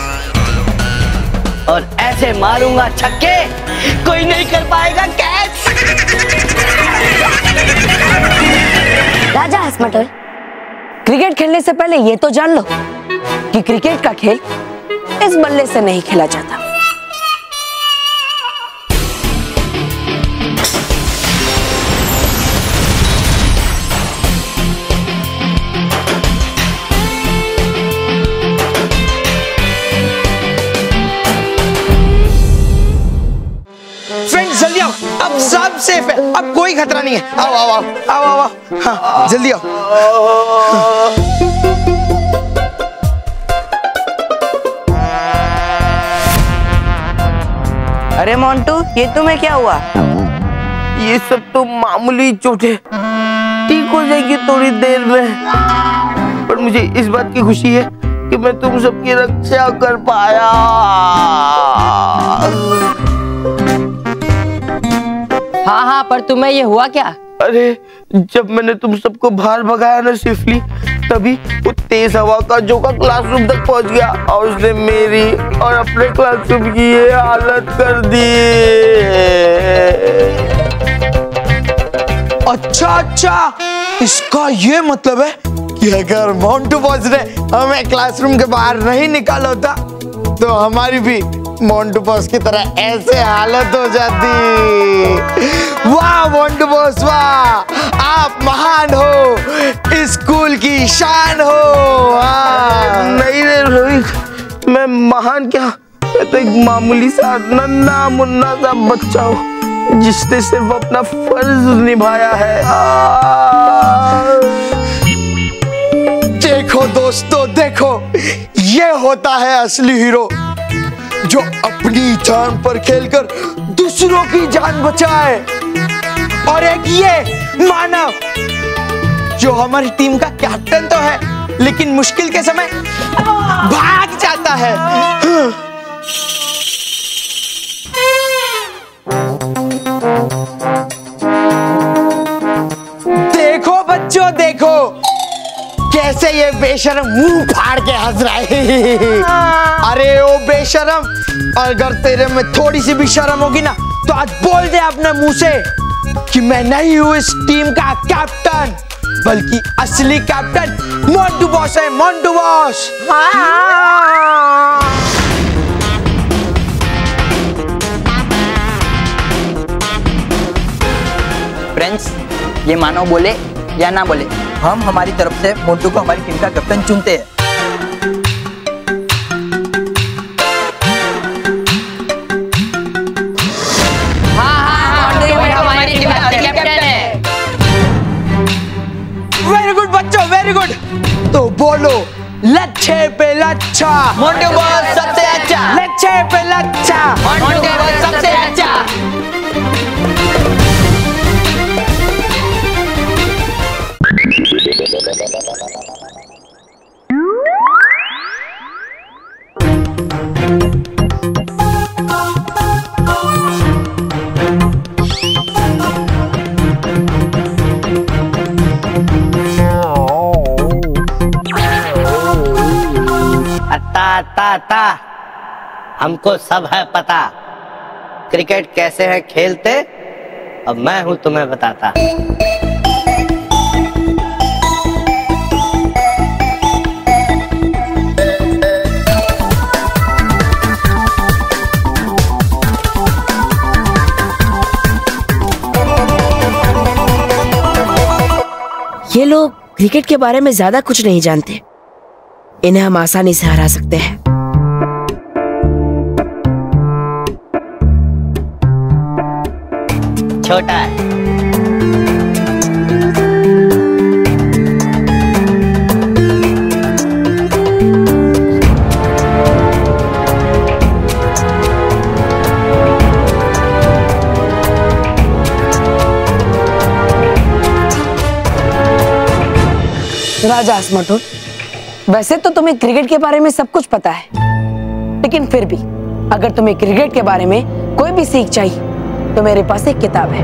और ऐसे मारूंगा छक्के कोई नहीं कर पाएगा कैच। राजा हस्मटोल, क्रिकेट खेलने से पहले ये तो जान लो कि क्रिकेट का खेल इस बल्ले से नहीं खेला जाता। अब सब सेफ है, अब कोई खतरा नहीं है। आओ आओ आओ आओ आओ, आओ। हाँ, जल्दी आओ। अरे मोंटू, ये तुम्हें क्या हुआ? ये सब तो मामूली चोट है, ठीक हो जाएगी थोड़ी देर में। पर मुझे इस बात की खुशी है कि मैं तुम सबकी रक्षा कर पाया। हाँ हाँ, पर तुम्हें ये हुआ क्या? अरे जब मैंने तुम सबको बाहर भगाया ना सेफली, तभी वो तेज हवा का झोंका क्लासरूम तक पहुंच गया और उसने मेरी और अपने क्लासरूम की ये हालत कर दी। अच्छा, इसका ये मतलब है कि अगर मोंटू बॉस ने हमें क्लासरूम के बाहर नहीं निकाला होता तो हमारी भी मोंटू बॉस की तरह ऐसे हालत हो जाती। वाह मोंटू बॉस, वाह, आप महान हो, इस स्कूल की शान हो। नहीं रे रोहित, मैं महान क्या, मैं तो एक मामूली सा नन्हा मुन्ना सा बच्चा हूँ जिसने सिर्फ अपना फर्ज निभाया है। देखो दोस्तों, देखो, ये होता है असली हीरो जो अपनी जान पर खेलकर दूसरों की जान बचाए। और एक ये मानव जो हमारी टीम का कैप्टन तो है लेकिन मुश्किल के समय भाग जाता है। देखो बच्चों, देखो कैसे ये बेशरम मुंह फाड़ के हंस रहे हैं। अरे ओ बेशरम, अगर तेरे में थोड़ी सी भी शर्म होगी ना तो आज बोल दे अपने मुंह से कि मैं नहीं हूं इस टीम का कैप्टन, बल्कि असली कैप्टन मोंटू बॉस है। मोंटू बॉस, फ्रेंड्स, ये मानो बोले या ना बोले, हम हमारी तरफ से मोंटू को हमारी टीम का कैप्टन चुनते हैं। वेरी गुड बच्चों, वेरी गुड। तो बोलो, लच्छे पे लच्छा मोंटू बॉस सबसे अच्छा, लच्छे पे लच्छा मोंटू बॉस सबसे अच्छा। ता हमको सब है पता क्रिकेट कैसे है खेलते, अब मैं हूं तुम्हें बताता। ये लोग क्रिकेट के बारे में ज्यादा कुछ नहीं जानते, इन्हें हम आसानी से हरा सकते हैं। छोटा है, राजा हस्मटोल, वैसे तो तुम्हें क्रिकेट के बारे में सब कुछ पता है, लेकिन फिर भी अगर तुम्हें क्रिकेट के बारे में कोई भी सीख चाहिए तो मेरे पास एक किताब है।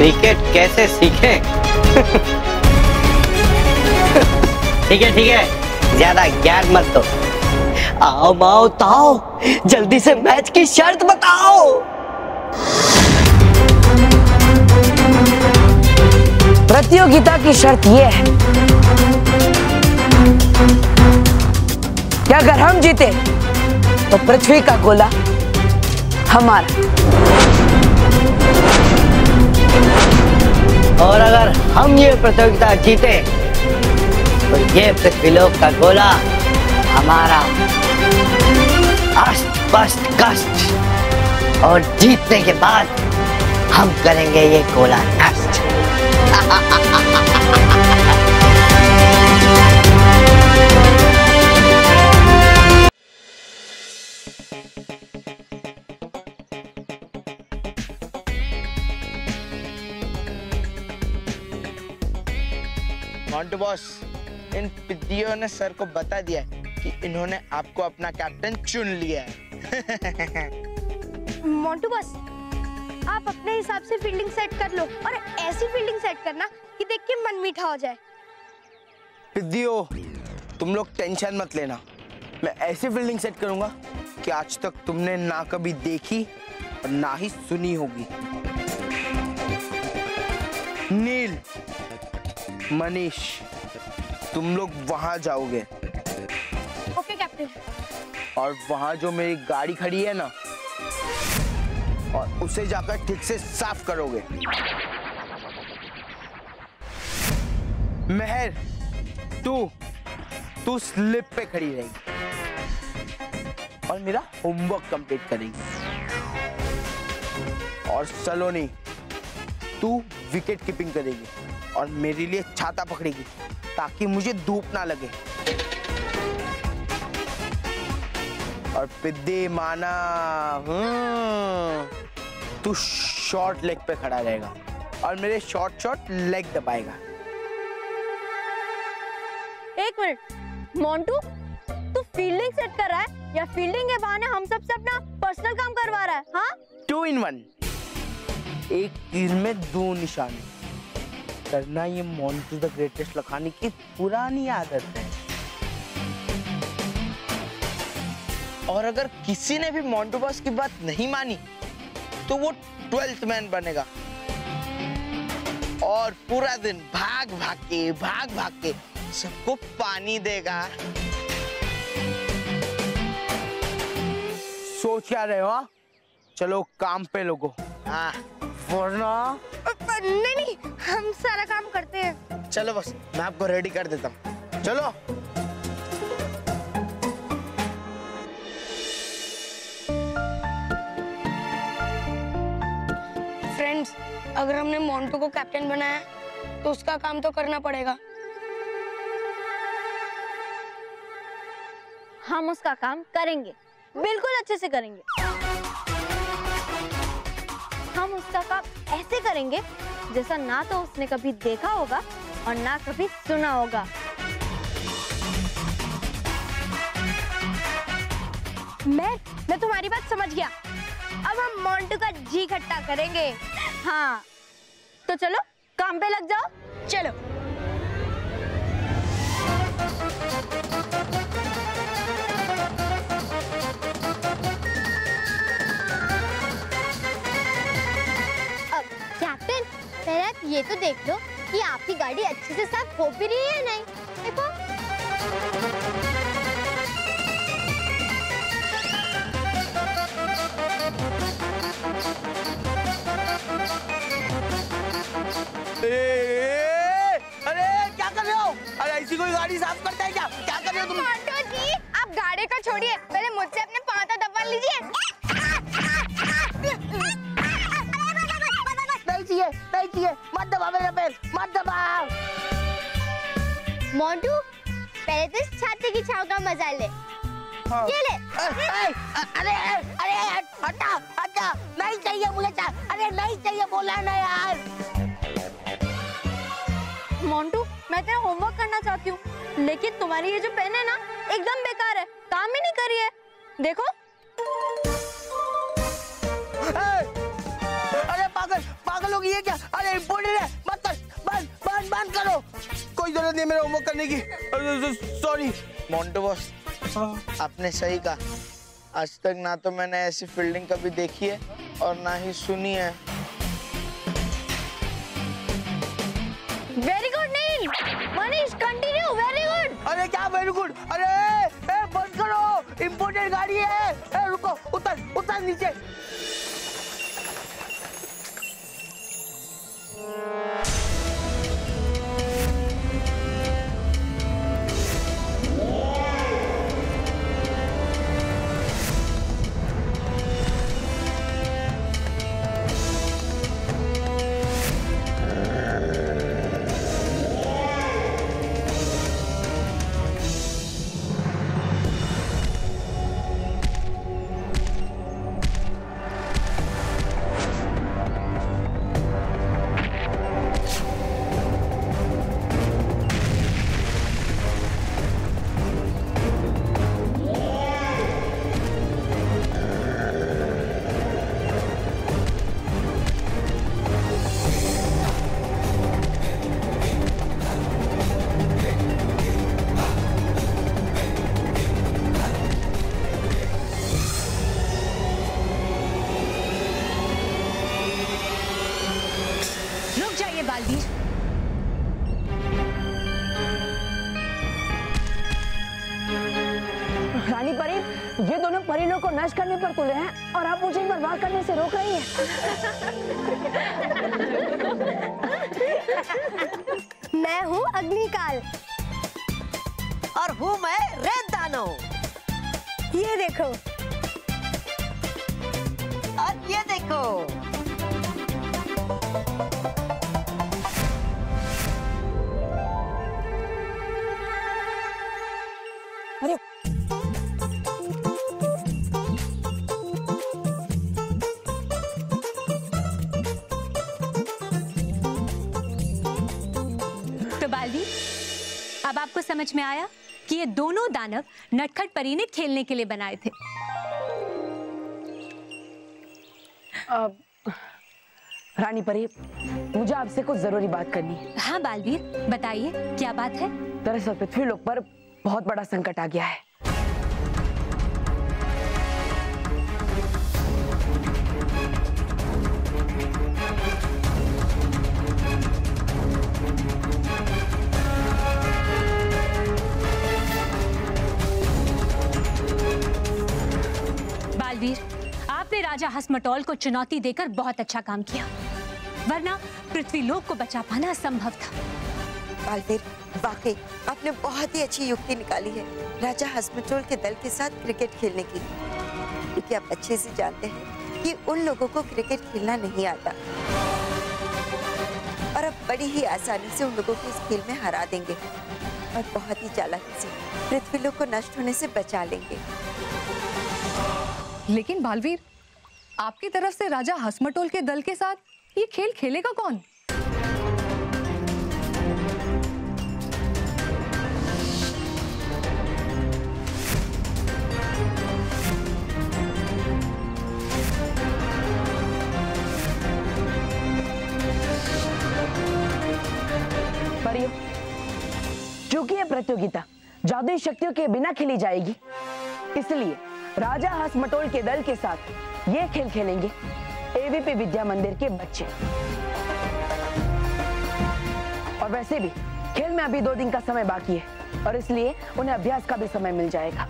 क्रिकेट कैसे सीखे। ठीक है ठीक है, ज्यादा ज्ञान मत दो। आओ माओ ताओ, जल्दी से मैच की शर्त बताओ। प्रतियोगिता की शर्त यह है कि अगर हम जीते तो पृथ्वी का गोला हमारा, और अगर हम ये प्रतियोगिता जीते तो ये पृथ्वीलोक का गोला हमारा। अष्ट पष्ट कष्ट, और जीतने के बाद हम करेंगे ये गोला नष्ट। मोंटू बॉस, इन पिद्दियों ने सर को बता दिया कि इन्होंने आपको अपना कैप्टन चुन लिया है। मोंटू बॉस, आप अपने हिसाब से फील्डिंग सेट कर लो, और ऐसी फील्डिंग सेट करना कि देख के मन मीठा हो जाए। पिद्दियों, तुम लोग टेंशन मत लेना, मैं ऐसी फील्डिंग सेट करूंगा कि आज तक तुमने ना कभी देखी और ना ही सुनी होगी। नील, मनीष, तुम लोग वहां जाओगे। Okay captain. और वहां जो मेरी गाड़ी खड़ी है ना, और उसे जाकर ठीक से साफ करोगे। मेहर, तू स्लिप पे खड़ी रहेगी और मेरा होमवर्क कंप्लीट करेगी। और सलोनी, तू विकेट कीपिंग करेगी और मेरे लिए छाता पकड़ेगी ताकि मुझे धूप ना लगे। और पिद्दी, मानव, तू शॉर्ट लेग पे खड़ा रहेगा और मेरे शॉर्ट लेग दबाएगा। एक मिनट मोंटू, तू फील्डिंग सेट कर रहा है या फील्डिंग के बहाने हम सब से अपना पर्सनल काम करवा रहा है? हाँ, 2 in 1। एक तीर में 2 निशाने करना, ये मोंटू द ग्रेटेस्ट लखानी की पुरानी आदत है। और अगर किसी ने भी मोंटू बॉस की बात नहीं मानी तो वो 12th मैन बनेगा और पूरा दिन भाग भाग के सबको पानी देगा। सोच क्या रहे हो? चलो काम पे लोगो। हाँ, वरना नहीं, हम सारा काम करते हैं। चलो बस, मैं आपको रेडी कर देता हूँ। चलो फ्रेंड्स, अगर हमने मोंटू को कैप्टन बनाया तो उसका काम तो करना पड़ेगा। हम उसका काम करेंगे, बिल्कुल अच्छे से करेंगे। हम उसका काम ऐसे करेंगे जैसा ना तो उसने कभी देखा होगा और ना कभी सुना होगा। मैं तुम्हारी बात समझ गया। अब हम मोंटू का जी खट्टा करेंगे। हाँ, तो चलो काम पे लग जाओ। चलो ये तो देख लो कि आपकी गाड़ी अच्छे से साफ हो भी रही है नहीं। देखो, अरे क्या कर रहे हो? अरे ऐसी कोई गाड़ी साफ करता है क्या? क्या कर रहे हो तुम? मोंटू जी, आप गाड़ी को छोड़िए, पहले मुझसे अपने पाँव दबा लीजिए। नहीं चाहिए, मत दबाओ मेरा पैर, मत दबाओ। मोंटू, पहले तो इस छाते की छाव का मजा ले। हाँ। ये ले। अरे हटा, नहीं चाहिए मुझे। अरे नहीं चाहिए बोला ना यार। मोंटू, मैं तेरा होमवर्क करना चाहती हूँ, लेकिन तुम्हारी ये जो पेन है ना, एकदम बेकार है, काम ही नहीं कर रही है। देखो, लोग ये क्या? अरे इम्पोर्टेंट है, मत बंद करो। कोई जरूरत नहीं मेरा होमवर्क करने की। सॉरी मोंटू बॉस, आपने सही कहा। आज तक ना तो मैंने ऐसी फील्डिंग कभी देखी है और ना ही सुनी है। Very good Neel, Manish continue. Very good. अरे क्या वेरी गुड? अरे बंद करो, इम्पोर्टेंट गाड़ी है। रुको, उतर उतर नीचे। नष्ट करने पर तुले हैं और आप मुझे बर्बाद करने से रोक रही हैं। मैं हूँ अग्निकाल और हूँ मैं रेत दानव। ये देखो और ये देखो। अरे अब आपको समझ में आया कि ये दोनों दानव नटखट परी ने खेलने के लिए बनाए थे। रानी परी, मुझे आपसे कुछ जरूरी बात करनी है। हाँ बालवीर, बताइए क्या बात है? दरअसल पृथ्वी लोक पर बहुत बड़ा संकट आ गया है। आपने राजा हस्मटोल को चुनौती देकर बहुत अच्छा काम किया, वरना पृथ्वी लोक को बचा पाना असंभव था। बालवीर, वाकई आपने बहुत ही अच्छी युक्ति निकाली है राजा हस्मटोल के दल के साथ क्रिकेट खेलने की, क्योंकि आप अच्छे से जानते हैं कि उन लोगों को क्रिकेट खेलना नहीं आता और अब बड़ी ही आसानी से उन लोगों को इस खेल में हरा देंगे और बहुत ही चालाकी से पृथ्वी लोक को नष्ट होने से बचा लेंगे। लेकिन बालवीर, आपकी तरफ से राजा हस्मटोल के दल के साथ ये खेल खेलेगा कौन? परियो, क्योंकि ये प्रतियोगिता जादुई शक्तियों के बिना खेली जाएगी, इसलिए राजा हस्मटोल के दल के साथ ये खेल खेलेंगे एवीपी विद्या मंदिर के बच्चे। और वैसे भी खेल में अभी 2 दिन का समय बाकी है और इसलिए उन्हें अभ्यास का भी समय मिल जाएगा।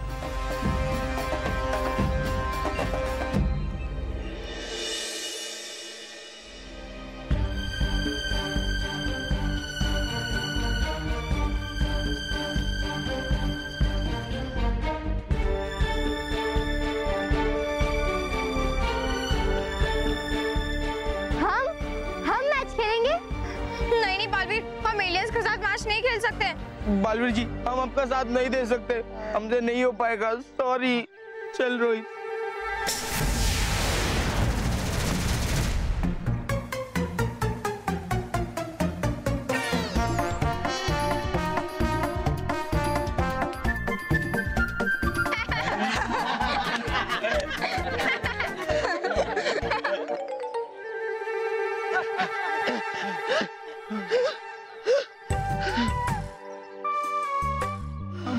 नहीं खेल सकते बालवीर जी, हम आपका साथ नहीं दे सकते, हमसे नहीं हो पाएगा। सॉरी। चल रोहित।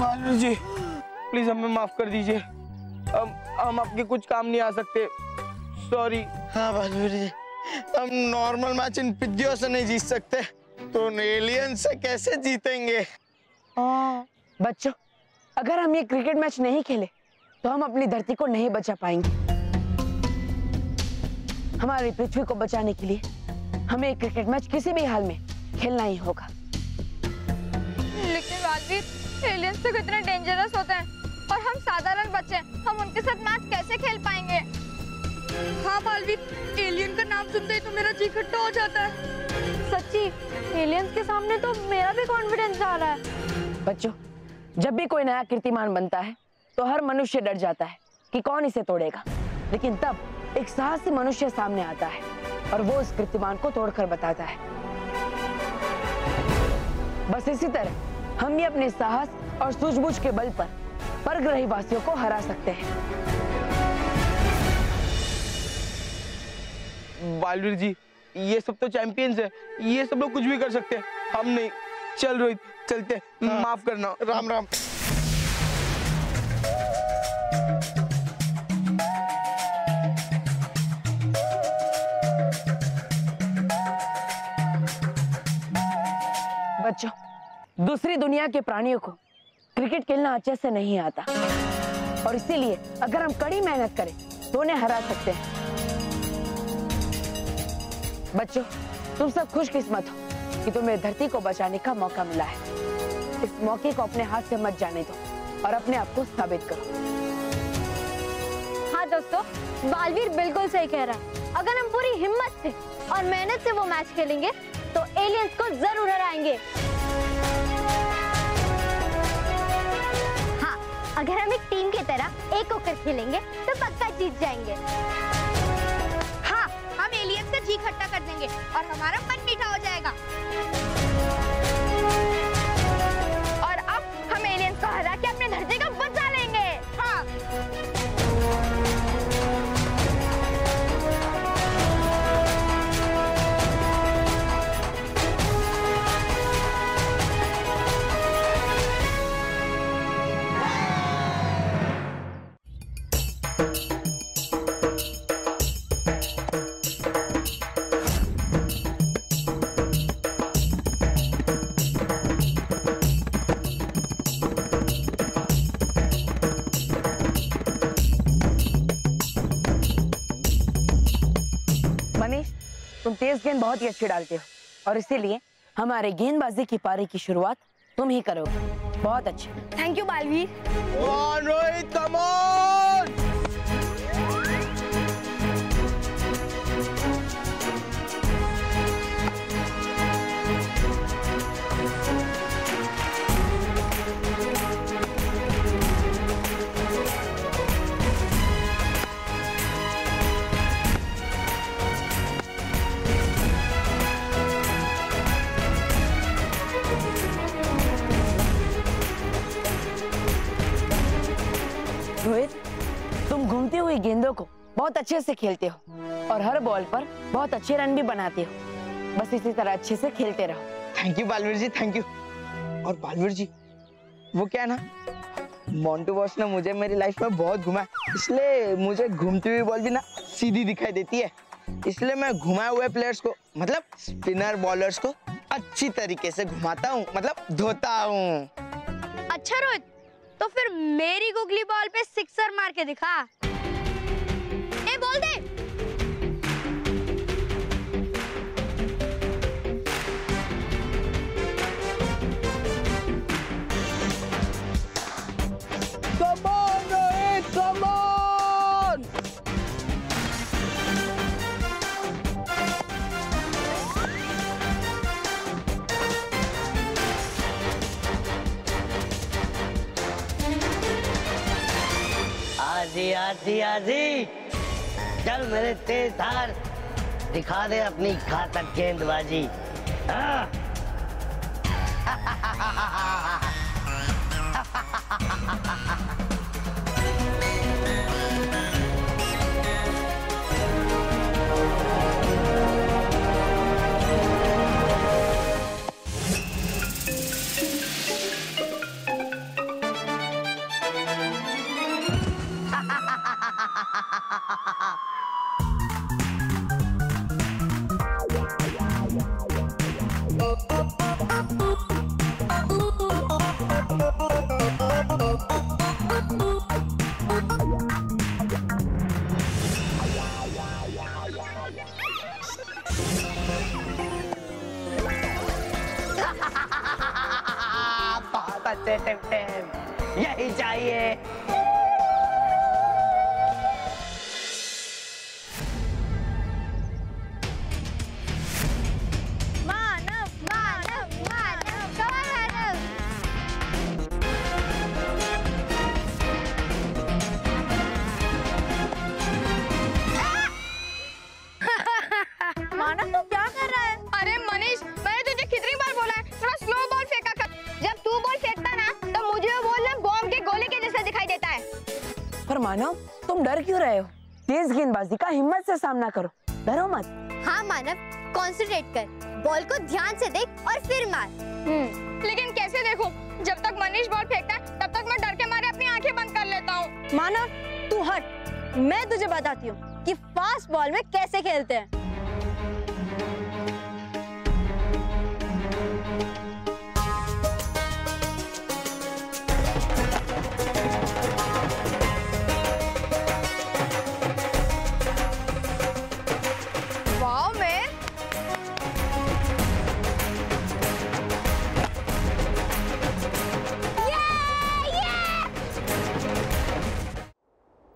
बाल वीर जी, प्लीज हमें माफ कर दीजिए, हम आपके कुछ काम नहीं आ सकते, सॉरी। हाँ बाल वीर जी, हम नॉर्मल मैच इन पिद्दियों से नहीं जीत सकते तो एलियन से कैसे जीतेंगे? बच्चों, अगर हम ये क्रिकेट मैच नहीं खेले तो हम अपनी धरती को नहीं बचा पाएंगे। हमारी पृथ्वी को बचाने के लिए हमें क्रिकेट मैच किसी भी हाल में खेलना ही होगा। लेकिन राजवीर, एलियंस तो कितने डेंजरस होते हैं और हम साधारण बच्चे, हम उनके साथ मैच कैसे खेल पाएंगे? हाँ बालवीर, एलियन का नाम सुनते ही तो मेरा जी खट्टा हो जाता है। सच्ची, एलियंस के सामने तो मेरा भी कॉन्फिडेंस आ रहा है। बच्चों, जब भी कोई नया कीर्तिमान बनता है तो हर मनुष्य डर जाता है कि कौन इसे तोड़ेगा, लेकिन तब एक साहसी मनुष्य सामने आता है और वो उस कीर्तिमान को तोड़कर बताता है। बस इसी तरह हम ये अपने साहस और सूझबूझ के बल पर परग्रही वासियों को हरा सकते हैं। बालवीर जी, ये सब तो चैंपियंस है, ये सब लोग कुछ भी कर सकते हैं, हम नहीं। चल रोहित, चलते। हाँ। माफ करना। राम राम। बच्चों, दूसरी दुनिया के प्राणियों को क्रिकेट खेलना अच्छे से नहीं आता और इसीलिए अगर हम कड़ी मेहनत करें तो उन्हें हरा सकते हैं। बच्चों, तुम सब खुशकिस्मत हो कि तुम्हें धरती को बचाने का मौका मिला है। इस मौके को अपने हाथ से मत जाने दो और अपने आप को साबित करो। हाँ दोस्तों, बालवीर बिल्कुल सही कह रहा है। अगर हम पूरी हिम्मत से और मेहनत से वो मैच खेलेंगे तो एलियंस को जरूर हराएंगे। हाँ, अगर हम एक टीम की तरह एक होकर खेलेंगे तो पक्का जीत जाएंगे। हम एलियंस का जी खट्टा कर देंगे और हमारा मन मीठा हो जाएगा और अब हम एलियंस को हरा के अपने धरती का बचा लेंगे। हाँ। तेज गेंद बहुत ही अच्छी डालते हो और इसीलिए हमारे गेंदबाजी की पारी की शुरुआत तुम ही करोगे। बहुत अच्छे, thank you Balveer. Rohit, come on. Rohit, तुम घूमते हुए गेंदों को बहुत अच्छे से खेलते हो और हर बॉल पर बहुत अच्छे रन भी बनाते हो। बस इसी तरह अच्छे से खेलते रहो। Thank you Balveer ji, thank you. और बालवीर जी, वो क्या ना, मोंटू बॉस ने मुझे मेरी लाइफ में बहुत घुमाया, इसलिए मुझे घूमती हुई बॉल भी ना सीधी दिखाई देती है, इसलिए मैं घुमाए हुए प्लेयर्स को, मतलब स्पिनर बॉलर्स को अच्छी तरीके से घुमाता हूँ, मतलब धोता हूँ। अच्छा रोहित, तो फिर मेरी गुगली बॉल पे सिक्सर मार के दिखा। ए, बोल दे। Come on, Rohit, come on! आजी आजी आजी, चल मेरे तेज धार, दिखा दे अपनी घातक गेंदबाजी। हाँ। दे सकते हैं, यही चाहिए। मानव, तुम डर क्यों रहे हो? तेज गेंदबाजी का हिम्मत से सामना करो, डरो मत। हाँ मानव, कॉन्सेंट्रेट कर, बॉल को ध्यान से देख और फिर मार। लेकिन कैसे देखूं? जब तक मनीष बॉल फेंकता है, तब तक मैं डर के मारे अपनी आंखें बंद कर लेता हूँ। मानव, तू हट, मैं तुझे बताती हूँ कि फास्ट बॉल में कैसे खेलते हैं।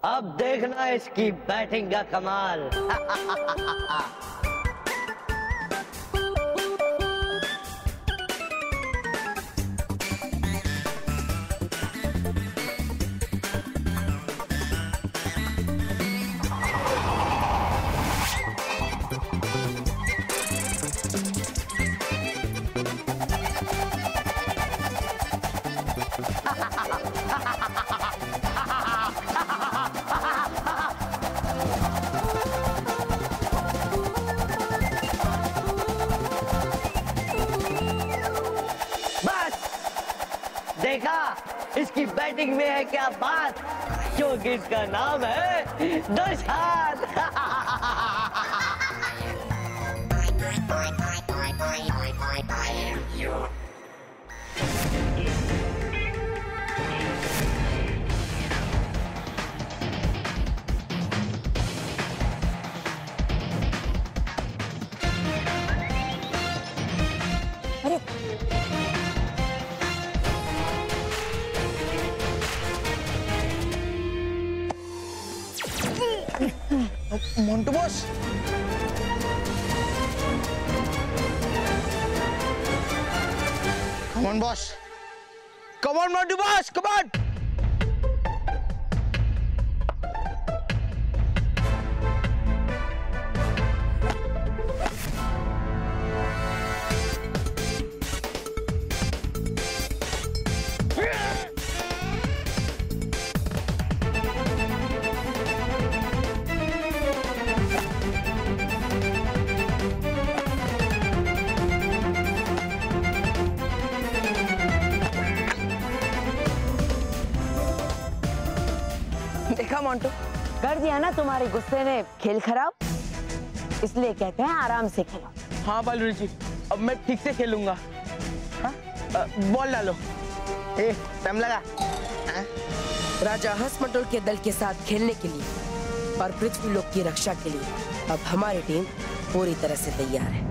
अब देखना इसकी बैटिंग का कमाल। इसकी बैटिंग में है क्या बात, क्योंकि इसका नाम है Dashhath. Montu boss, come on boss, come on Montu boss, come on. Montu, कर दिया ना तुम्हारे गुस्से ने खेल खराब, इसलिए कहते हैं आराम से खेलो। हाँ बालवीर जी, अब मैं ठीक से खेलूंगा। बॉल डालो। ए, टाइम लगा। राजा हसमटोल के दल के साथ खेलने के लिए और पृथ्वी लोक की रक्षा के लिए अब हमारी टीम पूरी तरह से तैयार है।